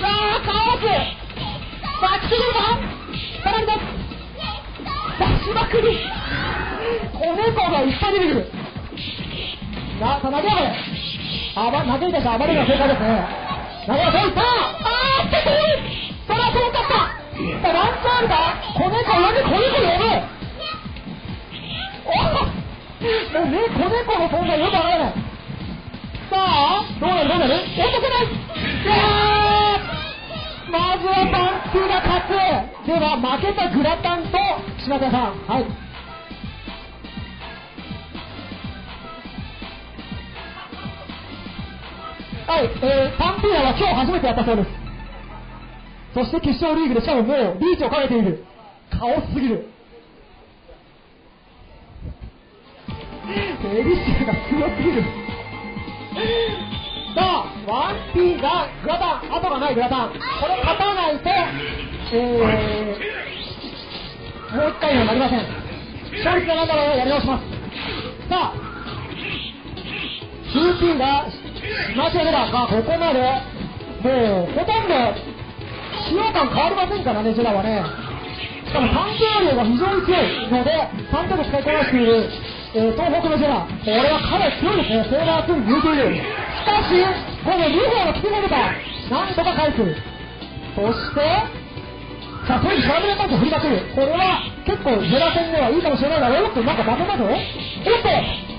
さあカオス。さあ来てくるか。さらに出しまくり。お猫がいっぱい出てくる。さあ投げ上げる。あば投げ入れた。暴れが正解ですね。投げがどういった。あーってそれは遠かった。さあランチャールだ。この猫上に子猫やばい。おっ、ね、子猫の存在よくわからない。さあどうなるどうなる。落とせない。いやー、まずはパンツが勝つ。では負けたグラタンと島田さん、はい、はい、えー、パンピーナは今日初めてやったそうです。そして決勝リーグでしかももうリーチをかけている。カオスすぎる。エリシアが強すぎる。さあワンピーがグラタン、後がないグラタン、これ勝たないと、えー、もう一回にはなりません。勝率の中でやり直します。さあツーピーがマシュラがここまでもうほとんど使用感変わりませんからね。ジェラはね、しかも短距離が非常に強いのでさんかい使いこなしている、えー、東北のジェラ、これはかなり強いですね。セーラーツーに向いている。しかしこのにほんが来てくればなんとか返す。そしてさあこれにサーブレパンチを振りまくる。これは結構ジェラ戦ではいいかもしれないが、おっとなんかダメだぞ。おっと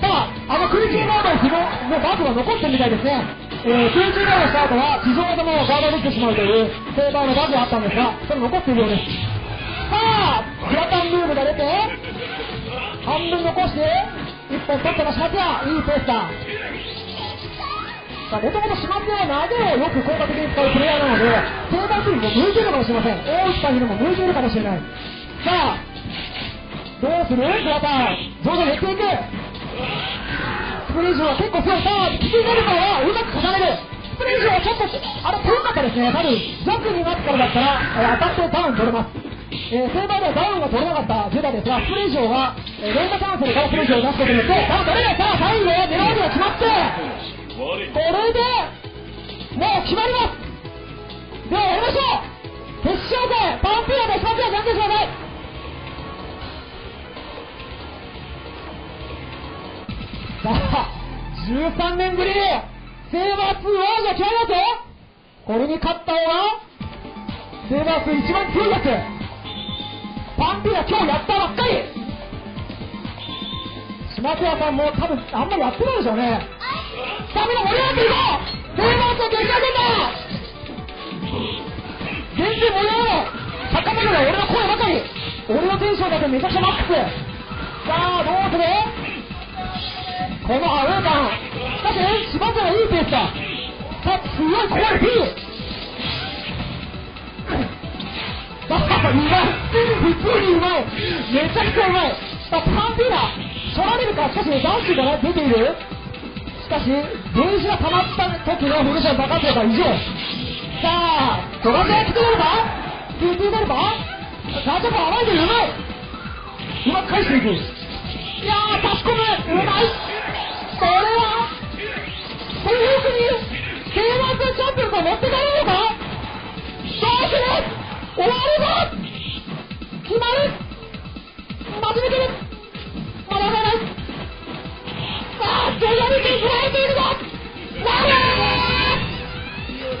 さああのクリティーモードを希望のバッグが残ってるみたいですね。えー、空中ガードした後は地上頭をガードできてしまうというセーバーのバッグがあったんですが、それ残っているようです。さあグラタンルームが出て半分残していっぽん取ってます。はずはいいペースだ。もともと島津は投げをよく効果的に使うプレイヤーなので、セーバークリームも向いているかもしれません。大内さんにも向いているかもしれない。さあどうするグラタン、徐々に減っていく。スプリージュは結構強い。さあ引き出るからうまく重ねる。スプリージュはちょっとあれ強かったですね。多分弱になってからだったら、えー、当たってダウン取れます。えー、セーバーではダウンが取れなかったジェダですが、スプリージュはレーザーキャンセルからスプリージュを出すことによってダウン取れない。さあ最後狙うには決まって、これでもう決まります。ではやりましょう。決勝戦パンピアで勝ちを暫定してください。さあじゅうさんねんぶりセーバーツー王者決まりますよ。これに勝ったのはセーバーツー一番強いやつパンピーが今日やったばっかり。島津屋さんも多分あんまりやってないでしょうね。さあみんな盛り上がっていこう。セーバーツー激上げた。全然盛り上がろう。高めるの俺の声ばかり。俺のテンションだけめちゃくちゃマックス。さあどうするこのアウェー感。しかし島津はいいペースだ。さあ強い怖い B だからうまい。普通にうまい。めちゃくちゃうまい。さあパンピーだ取られるか。しかしダンスが出ている。しかし分子が溜まった時のフルシャン高さが異常。さあドラジャー来てるか ピーピー 出るか。ガチャパン甘いでうまいうまく返していく。いやー差し込むうまい。これは、この奥に、セーバーツーチャンピオンが持って帰れるのか。どうする終わるぞ決まるまじめてるまだまださあ、徐々に振られているぞ。なるほど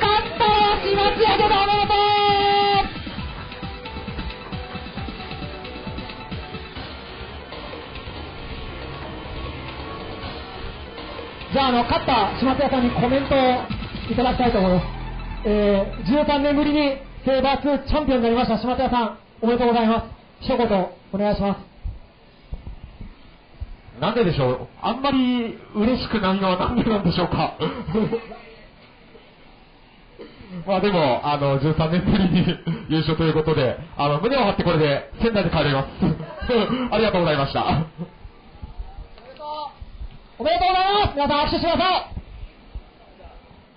勝ったら、始末やけどおめでとう。じゃあ、あの勝った島津屋さんにコメントをいただきたいと思います。えー、じゅうさんねんぶりにセーバーツーチャンピオンになりました島津屋さん、おめでとうございます。一言お願いします。なんででしょう。あんまり嬉しくないのはなんでなんでしょうか。まあでもあのじゅうさんねんぶりに優勝ということで、あの胸を張ってこれで仙台で帰れます。ありがとうございました。おめでとうございます。皆さん拍手してください。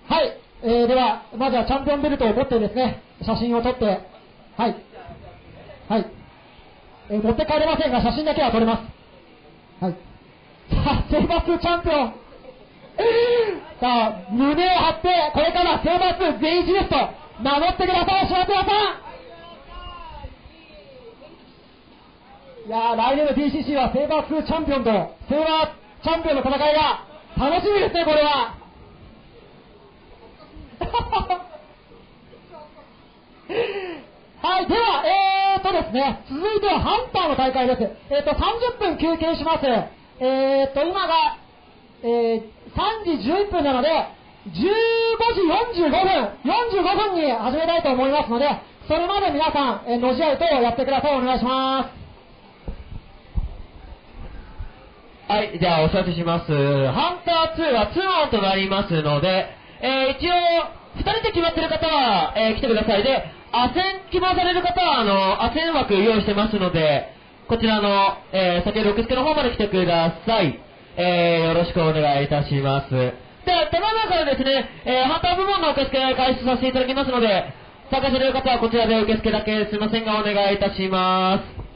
はい、えー、ではまずはチャンピオンベルトを持ってですね、写真を撮って、はいはい、えー、持って帰れませんが写真だけは撮れます。はい、さあセーバーツーチャンピオン。さあ胸を張ってこれからセーバーツー全員ですと名乗ってください。島津屋さん、いやー来年の ディーシーシー はセーバーツーチャンピオンとセーバーチャンピオンの戦いが楽しみですね、これは。はい、では、えーとですね、続いてはハンターの大会です。えーと、さんじゅっぷん休憩します。えーと、今が、えー、さんじじゅういっぷんなので、じゅうごじよんじゅうごふん、よんじゅうごふんに始めたいと思いますので、それまで皆さん、えー、のじ合い等をやってください。お願いします。はい、じゃあお知らせします。ハンターツーはツーマンとなりますので、えー、一応、ふたりで決まってる方は、えー、来てください。で、アセン希望される方は、あの、アセン枠用意してますので、こちらの、えー、先ほど六助の方まで来てください。えー、よろしくお願いいたします。で、ただいまからですね、えー、ハンター部門の受付開始させていただきますので、参加される方はこちらで受付だけすいませんがお願いいたします。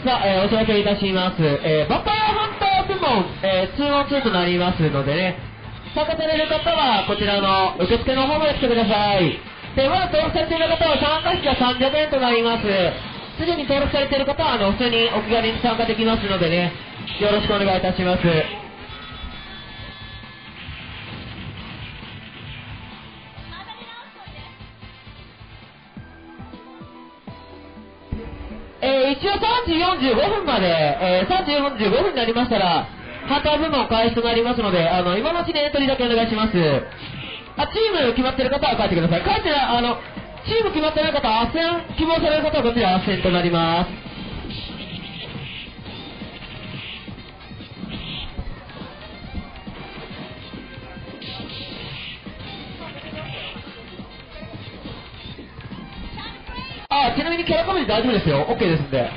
さあ、えー、お知らせいたします。えー、バターハンター部門、えー、ツーオンツーとなりますのでね、参加される方はこちらの受付の方まで来てください。では、登録されている方は参加費がさんびゃくえんとなります。すでに登録されている方はあの普通にお気軽に参加できますのでね、よろしくお願いいたします。えー、一応さんじよんじゅうごふんまで、えー、さんじよんじゅうごふんになりましたらハンター部門開始となりますので、あの今のうちにエントリーだけお願いします。あ、チーム決まってる方は帰ってください。帰ってあのチーム決まってない方は斡旋希望される方はこちら斡旋となります。あ、ちなみにキャラコメント大丈夫ですよ。 OK ですんで。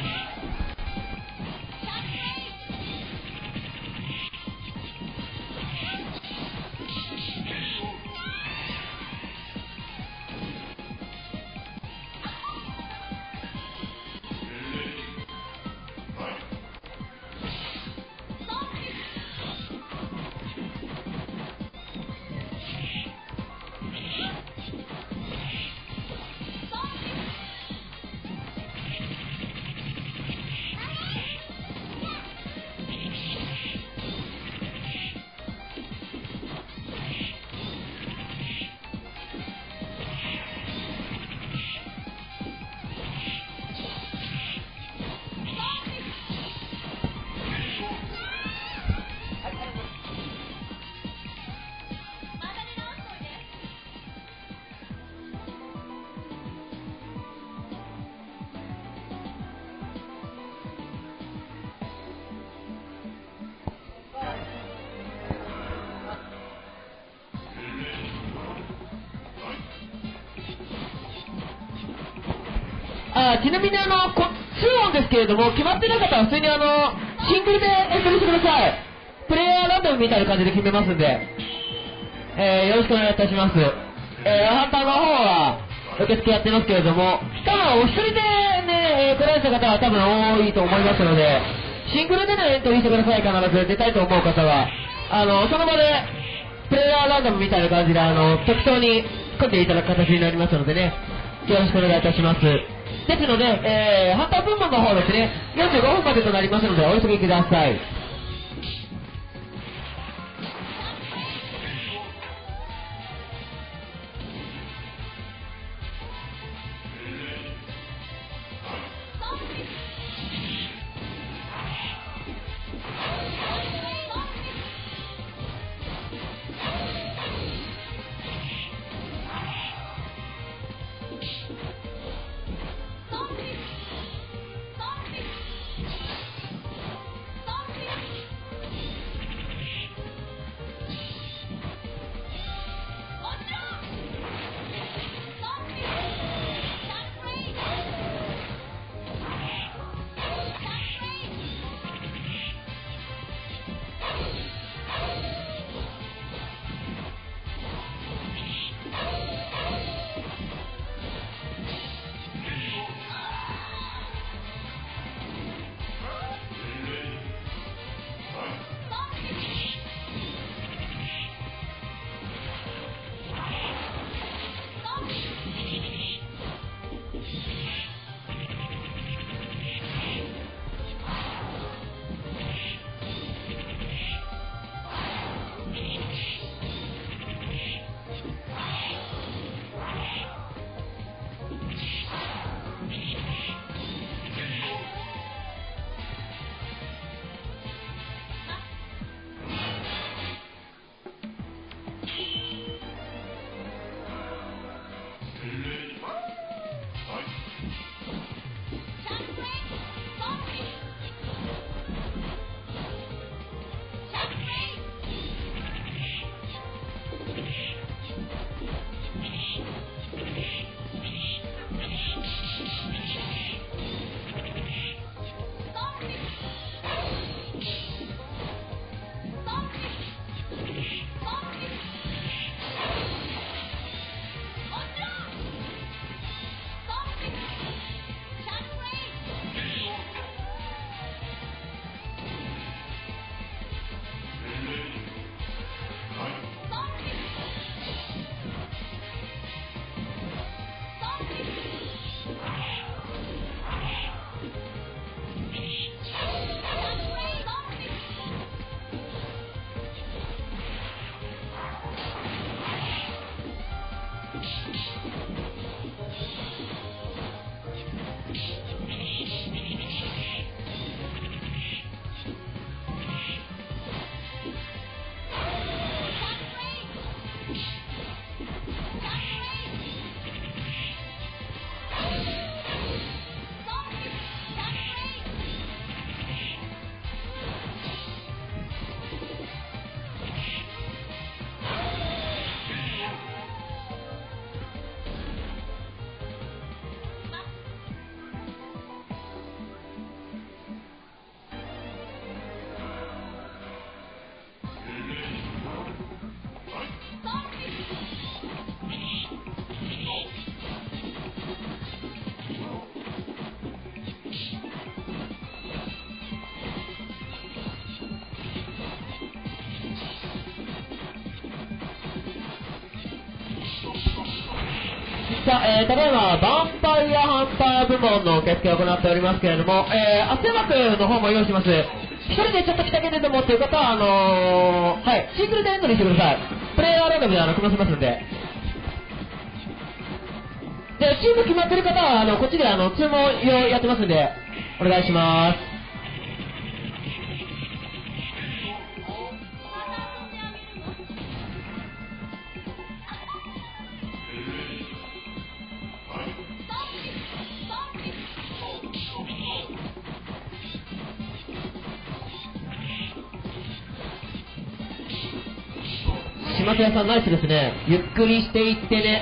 あ、ちなみにあのツーオンですけれども、決まってなかったら普通にあのシングルでエントリーしてください。プレイヤーランダムみたいな感じで決めますんで、えー、よろしくお願いいたします。えー、ハンターの方は受付やってますけれども、多分お一人でね来られた方は多分多いと思いますので、シングルでのエントリーしてください。必ず出たいと思う方はあのその場でプレイヤーランダムみたいな感じであの適当に組んでいただく形になりますのでね、よろしくお願いいたします。ですので、えー、ハンター部門の方ですね、よんじゅうごふんまでとなりますのでお急ぎください。さあ、えー、ただいまヴァンパイアハンター部門の受付を行っておりますけれども、えー、汗枠の方も用意します。一人でちょっと来たけれどもっていう方はあのー、はいシングルでエントリーしてください。プレイヤーレベルであの組ませますので、でチーム決まってる方はあのこっちであの注文用やってますんでお願いします。島田さんナイスですね。ゆっくりしていってね。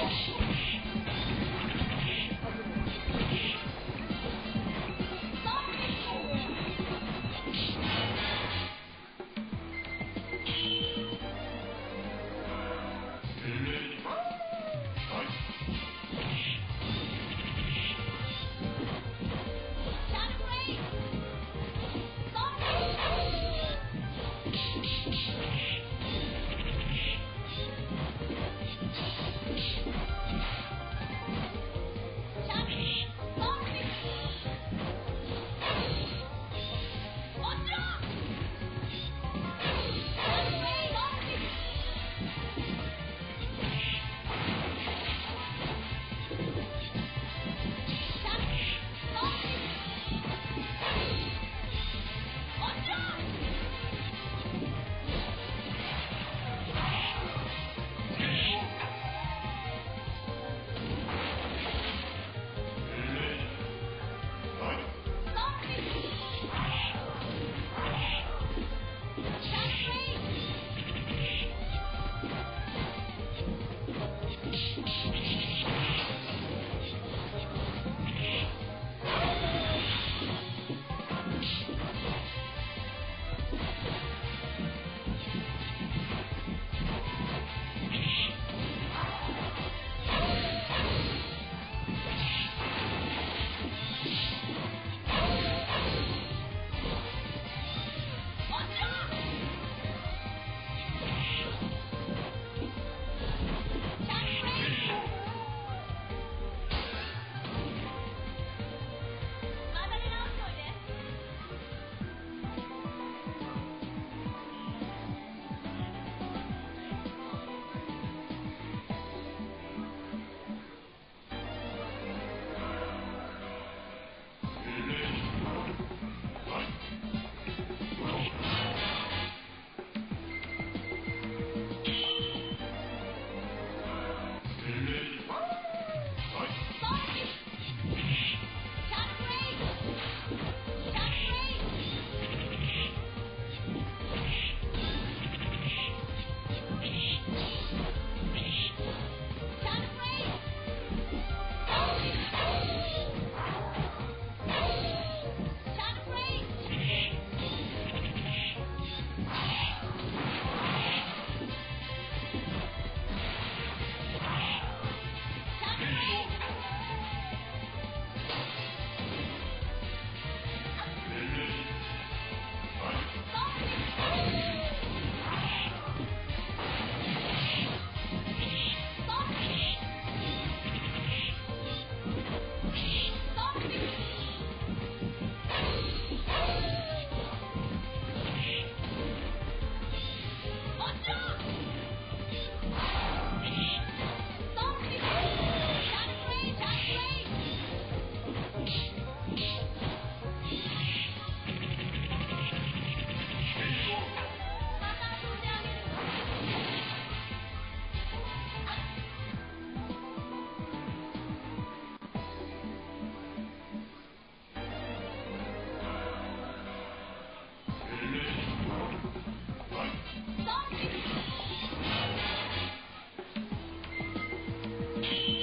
Stop, please.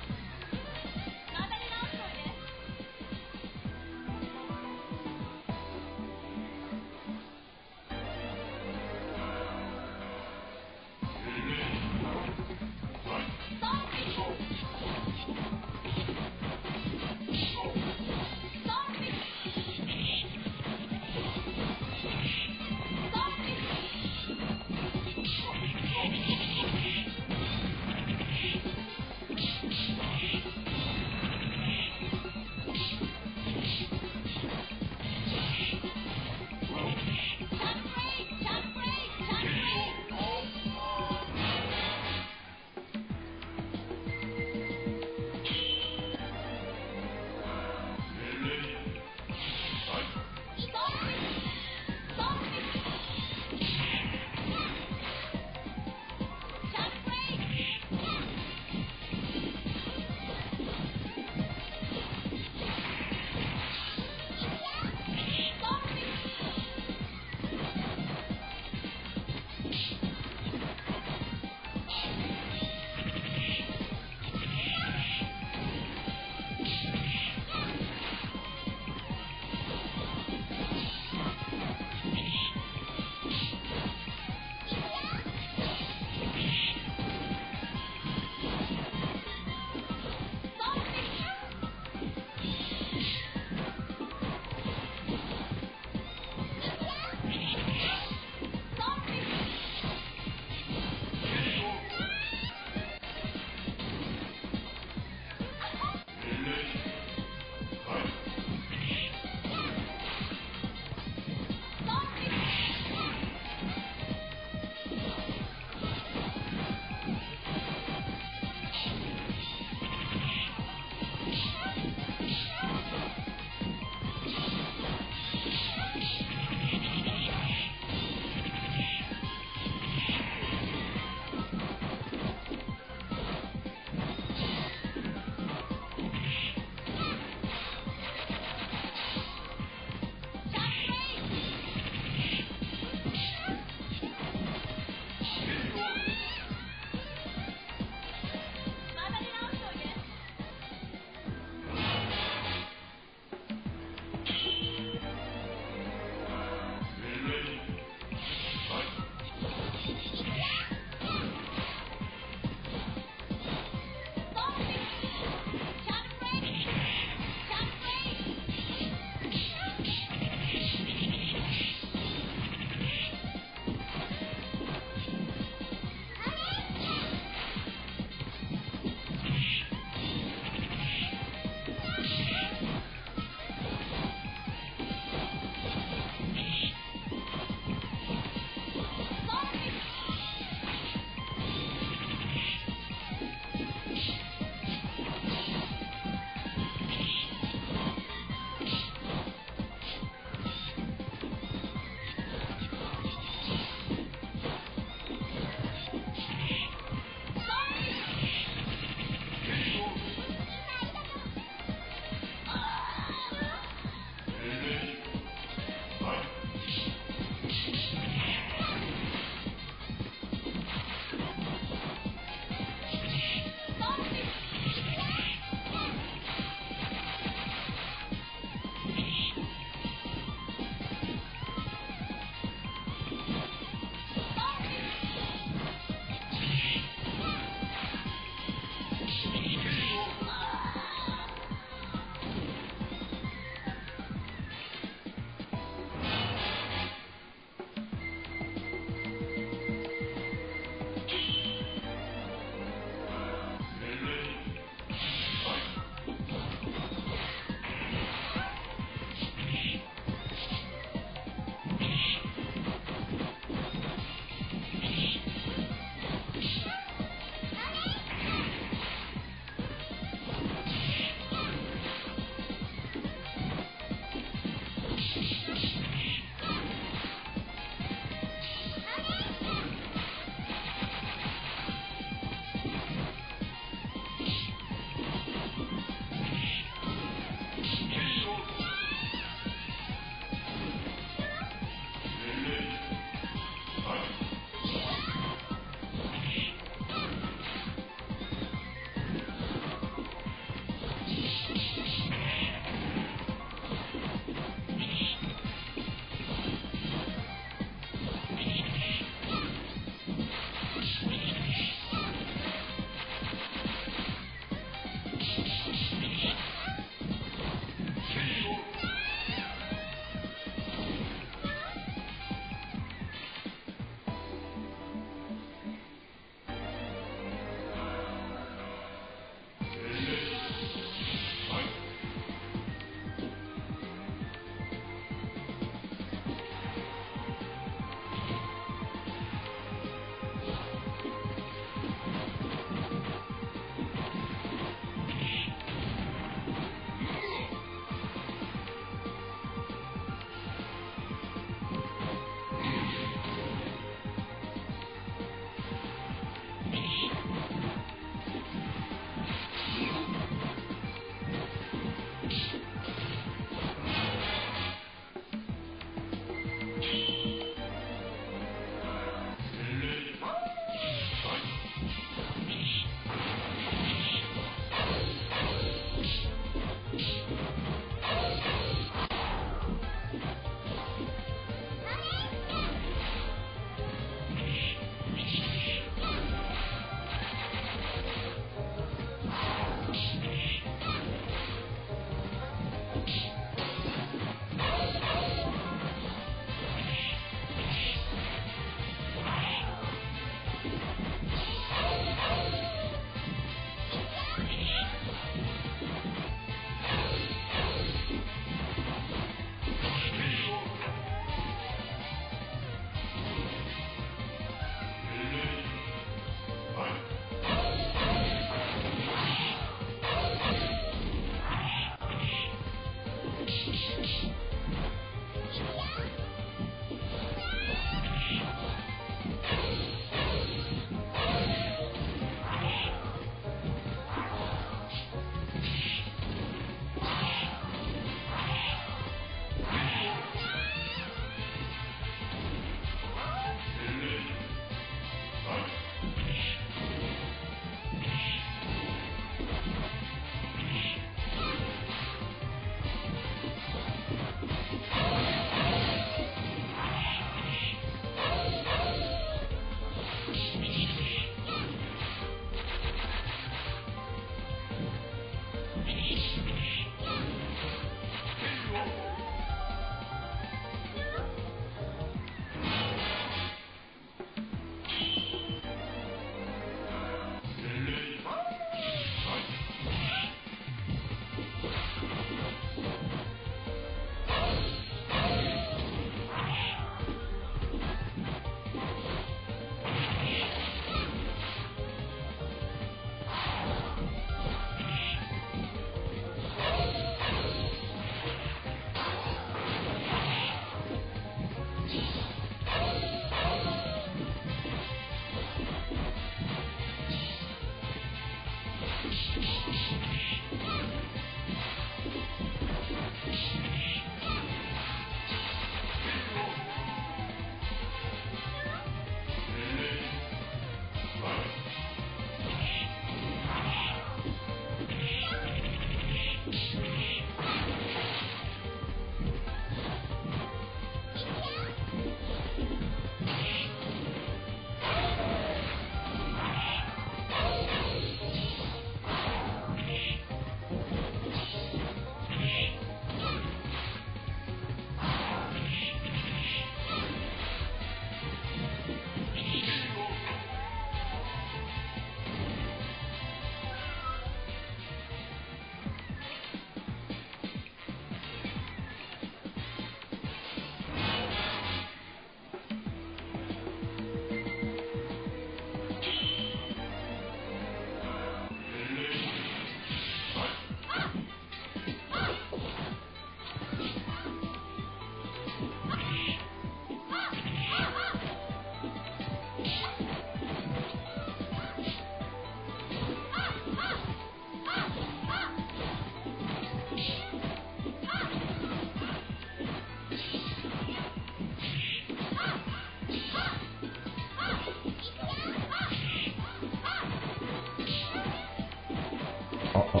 は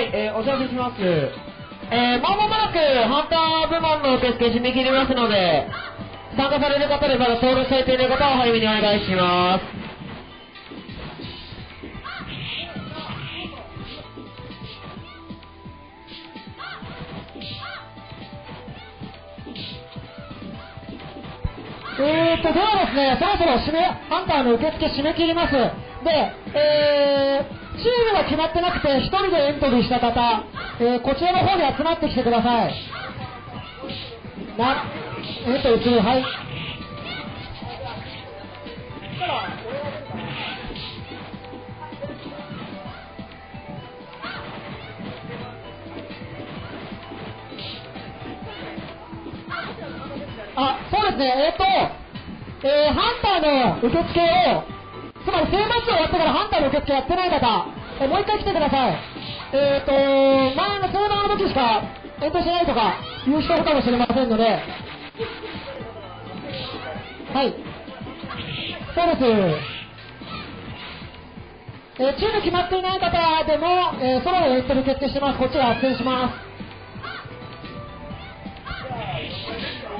い、えー、お知らせします。えー、まもなくハンター部門の受付締め切りますので、参加される方でまだ登録されている方は早めにお願いします。えーと、ではですね、そろそろ締め、ハンターの受付締め切ります。で、えー、チームが決まってなくて、一人でエントリーした方、えー、こちらの方に集まってきてください。な、えっと、一応、はい。あ、そうですね、えっと、えー、ハンターの受付を、つまり正マッチ終わってからハンターの受付やってない方、えー、もう一回来てください。えっと、前の相談の時しかエントリーしないとかいう人かもしれませんので、はい、そうです。えー、チーム決まっていない方でも、えー、ソロでエントリー決定してます。こっちが斡旋します。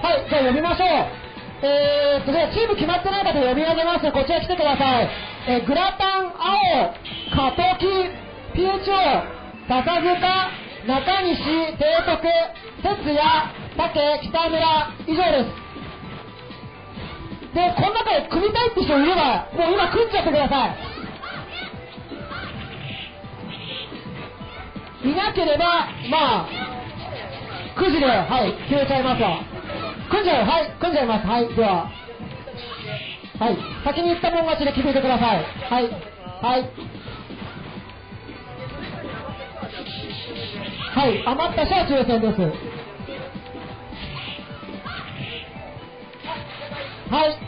はい、じゃあ呼びましょう。えーと、じゃあチーム決まってない方呼び上げます。こちら来てください。えー、グラタン、青、カトキ、ピューチョー、高塚、中西、提督、哲也、竹、北村、以上です。で、この中で組みたいって人いれば、もう今組んじゃってください。いなければ、まあ、くじで、はい、消えちゃいますわ。組んじゃう、はい、組んじゃいます、はい、では、はい、先に行ったもん勝ちで決めてください、はい、はい、はい、余った人は抽選です、はい、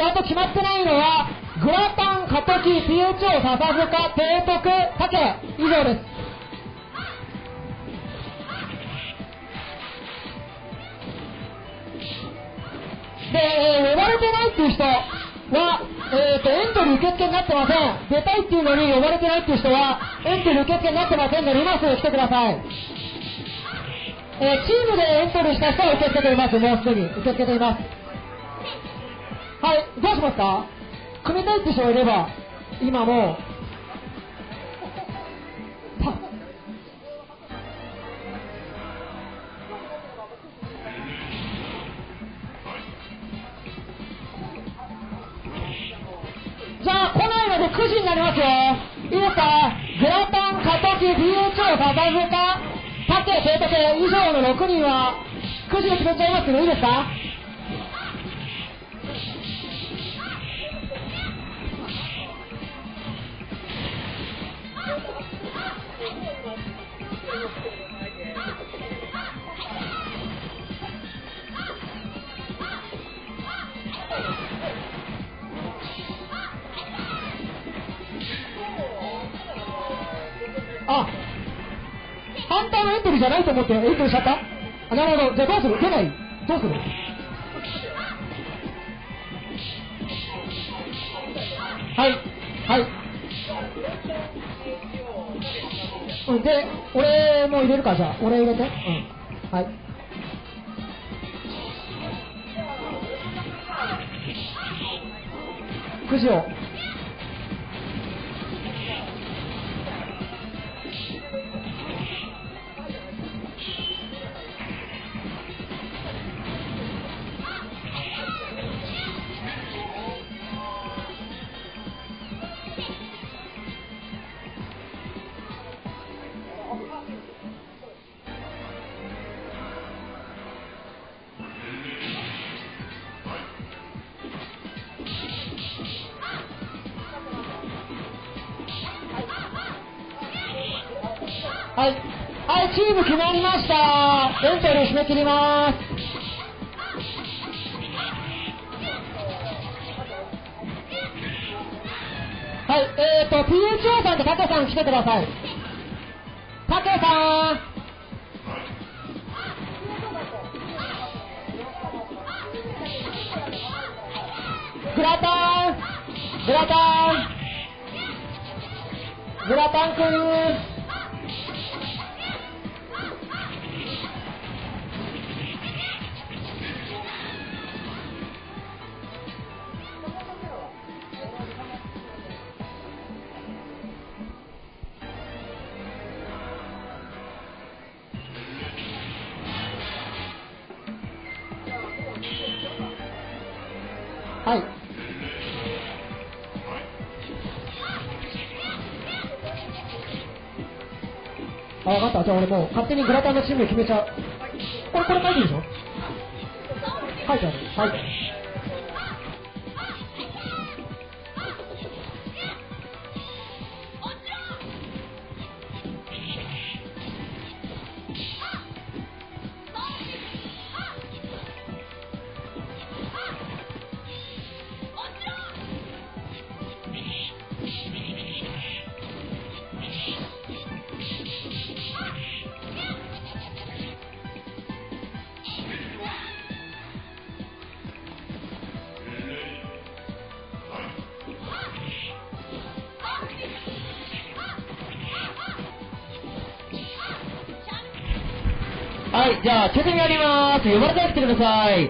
あと決まってないのはグラタン、カトキ、ピューチョー、笹塚、提督、竹、以上です。で、えー、呼ばれてないっていう人は、えー、とエントリー受付になってません。出たいっていうのに呼ばれてないっていう人はエントリー受付になってませんので、今すぐ来てください。えー、チームでエントリーした人は受け付けています。もうすでに受け付けています。はい、どうしますか？組みたいって人がいれば、今もじゃあ来ないのでくじになりますよ。いいですか？グラタン、カトキ、ビーエイチオー、サザフカ、タケ、セイタケ以上のろくにんはくじで決めちゃいますけど、いいですか？あ、反対のエントリーじゃないと思ってエントリーしちゃった？あ、なるほど。じゃあどうする？出ない？どうする？はいはい。うん、で、俺も入れるか。じゃあ俺入れて。うん、はい。くじをはい、はい、チーム決まりました。レンタル締め切ります。はい、えーと ピーエイチオー さんとタケさん来てください。タケさん、グラタン、グラタン、グラタンくん。はい、あ、分かった。じゃあ俺もう勝手にグラタンのチーム決めちゃう。これこれ書いてるでしょ。書いてある。はい、はい、じゃあ、決定になります。呼ばれてきてください。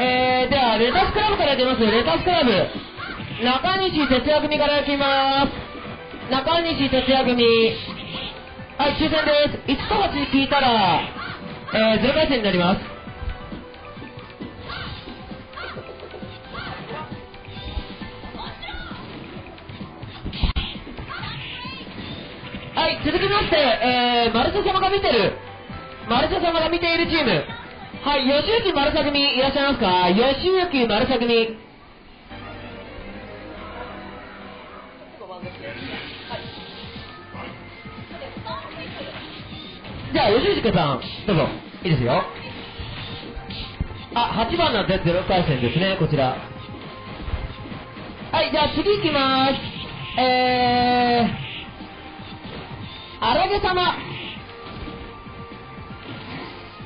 えー、では、レタスクラブからやってます。レタスクラブ。中西哲也組からやってます。中西哲也組。はい、抽選です。いちとはち聞いたら、えー、ゼロ回戦になります。はい、続きまして、えー、マルセ様が見てる。マルサ様が見ているチーム。はい、吉行マルサ組いらっしゃいますか。吉行マルサ組。じゃあ吉行さんどうぞ。いいですよ。あ、はちばんなんでゼロ回戦ですね、こちら。はい、じゃあ次行きます。えー荒毛様。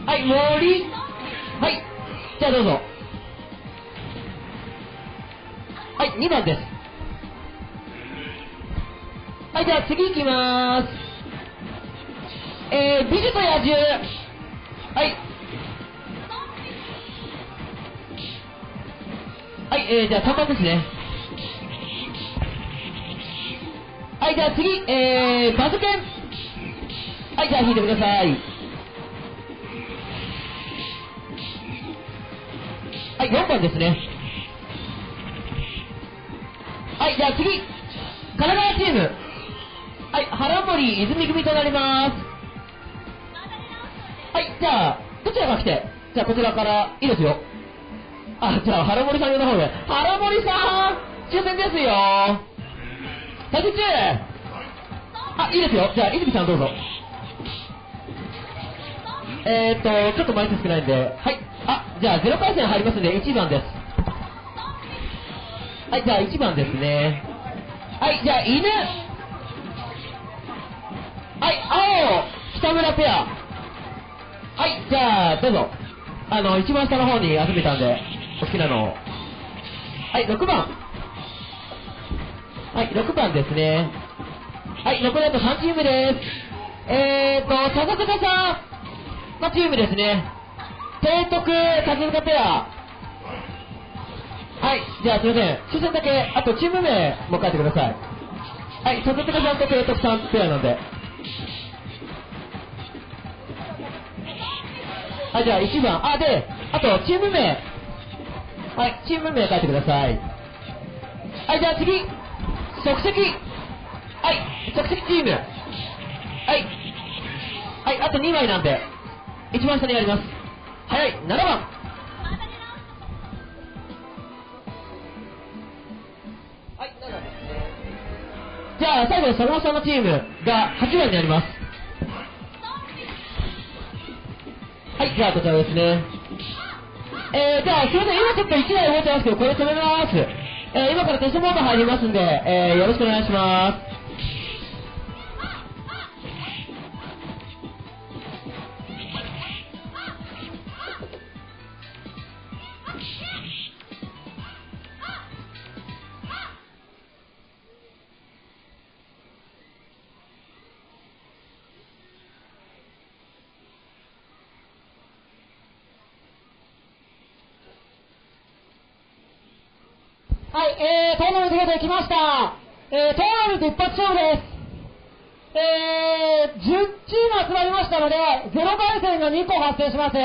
はい、森。はい、じゃあどうぞ。はい、にばんです。はい、じゃあ次行きまーす。えー、美女と野獣。はい。はい、えー、じゃあさんばんですね。はい、じゃあ次、えー、バズケン。はい、じゃあ引いてください。はい、よんばんですね。はい、じゃあ次、神奈川チーム。はい、原森泉組となります。はい、じゃあどちらが来て、じゃあこちらから。いいですよ。あ、じゃあ原森さんの方で。原森さん、抽選ですよ。対決中。あ、いいですよ。じゃあ泉さんどうぞ。えーっとちょっと枚数少ないんで。はい、あ、じゃあゼロ回戦入りますのでいちばんです。はい、じゃあいちばんですね。はい、じゃあ犬。はい、青北村ペア。はい、じゃあどうぞ。あの一番下の方に集めたんでお好きなのを。はい、ろくばん。はい、ろくばんですね。はい、残りあとさんチームです。えーと笹塚さんのチームですね。提督、達塚ペア。はい、じゃあすいません、抽選だけ、あとチーム名も書いてください。はい、達塚さんと提督さんペアなんで。はい、じゃあいちばん、あ、で、あとチーム名。はい、チーム名書いてください。はい、じゃあ次、即席。はい、即席チーム。はい、はい、あとにまいなんで、一番下にやります。早い、ななばん。はい、ななですね。じゃあ最後に坂本さんのチームがはちばんになります。ツアーとかですね。えー、じゃあすいません、今ちょっといちだい動いてますけど、これ止めまーす。えー、今からテストモード入りますんで、えー、よろしくお願いします。はい、えー、トーナメントができました。えー、トーナメント一発勝負です。えー、じゅうチーム集まりましたので、ゼロかい戦がにこ発生します。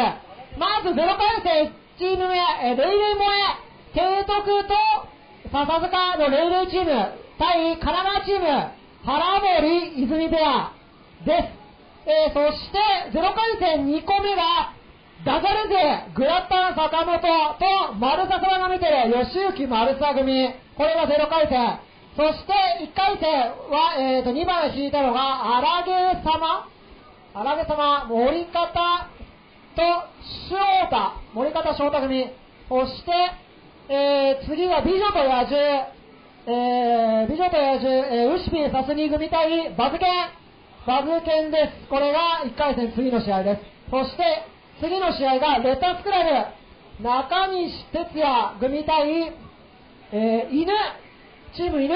まずゼロかい戦チーム目、えー、レイレイ萌え、提督と笹塚のレイレイチーム、対神奈川チーム、原森泉ペアです。えー、そしてゼロかい戦にこめが、ダジャレ勢、グラタン坂本と丸笹が見てる吉行丸笹組。これがゼロかい戦。そしていっかい戦は、えー、とにばんを引いたのが荒毛様、荒毛様、森方と翔太、森方翔太組。そして、えー、次が美女と野獣、えー、美女と野獣、えー、ウシピンサスニ組対バズケン、バズケンです。これがいっかい戦次の試合です。そして次の試合がレタスクラブ、中西哲也組対、えー、犬、チーム犬、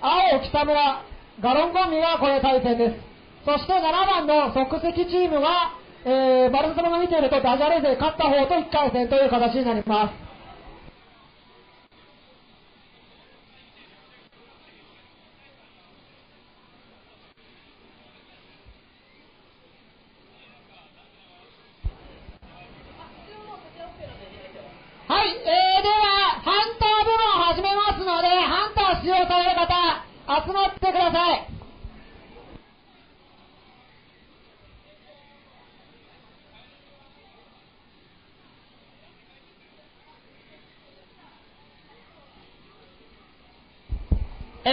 青北村、ガロンコンビがこれ対戦です。そしてななばんの即席チームが、えー、バルサロナ見ているとダジャレ勢勝った方といっかい戦という形になります。集まってください。えーと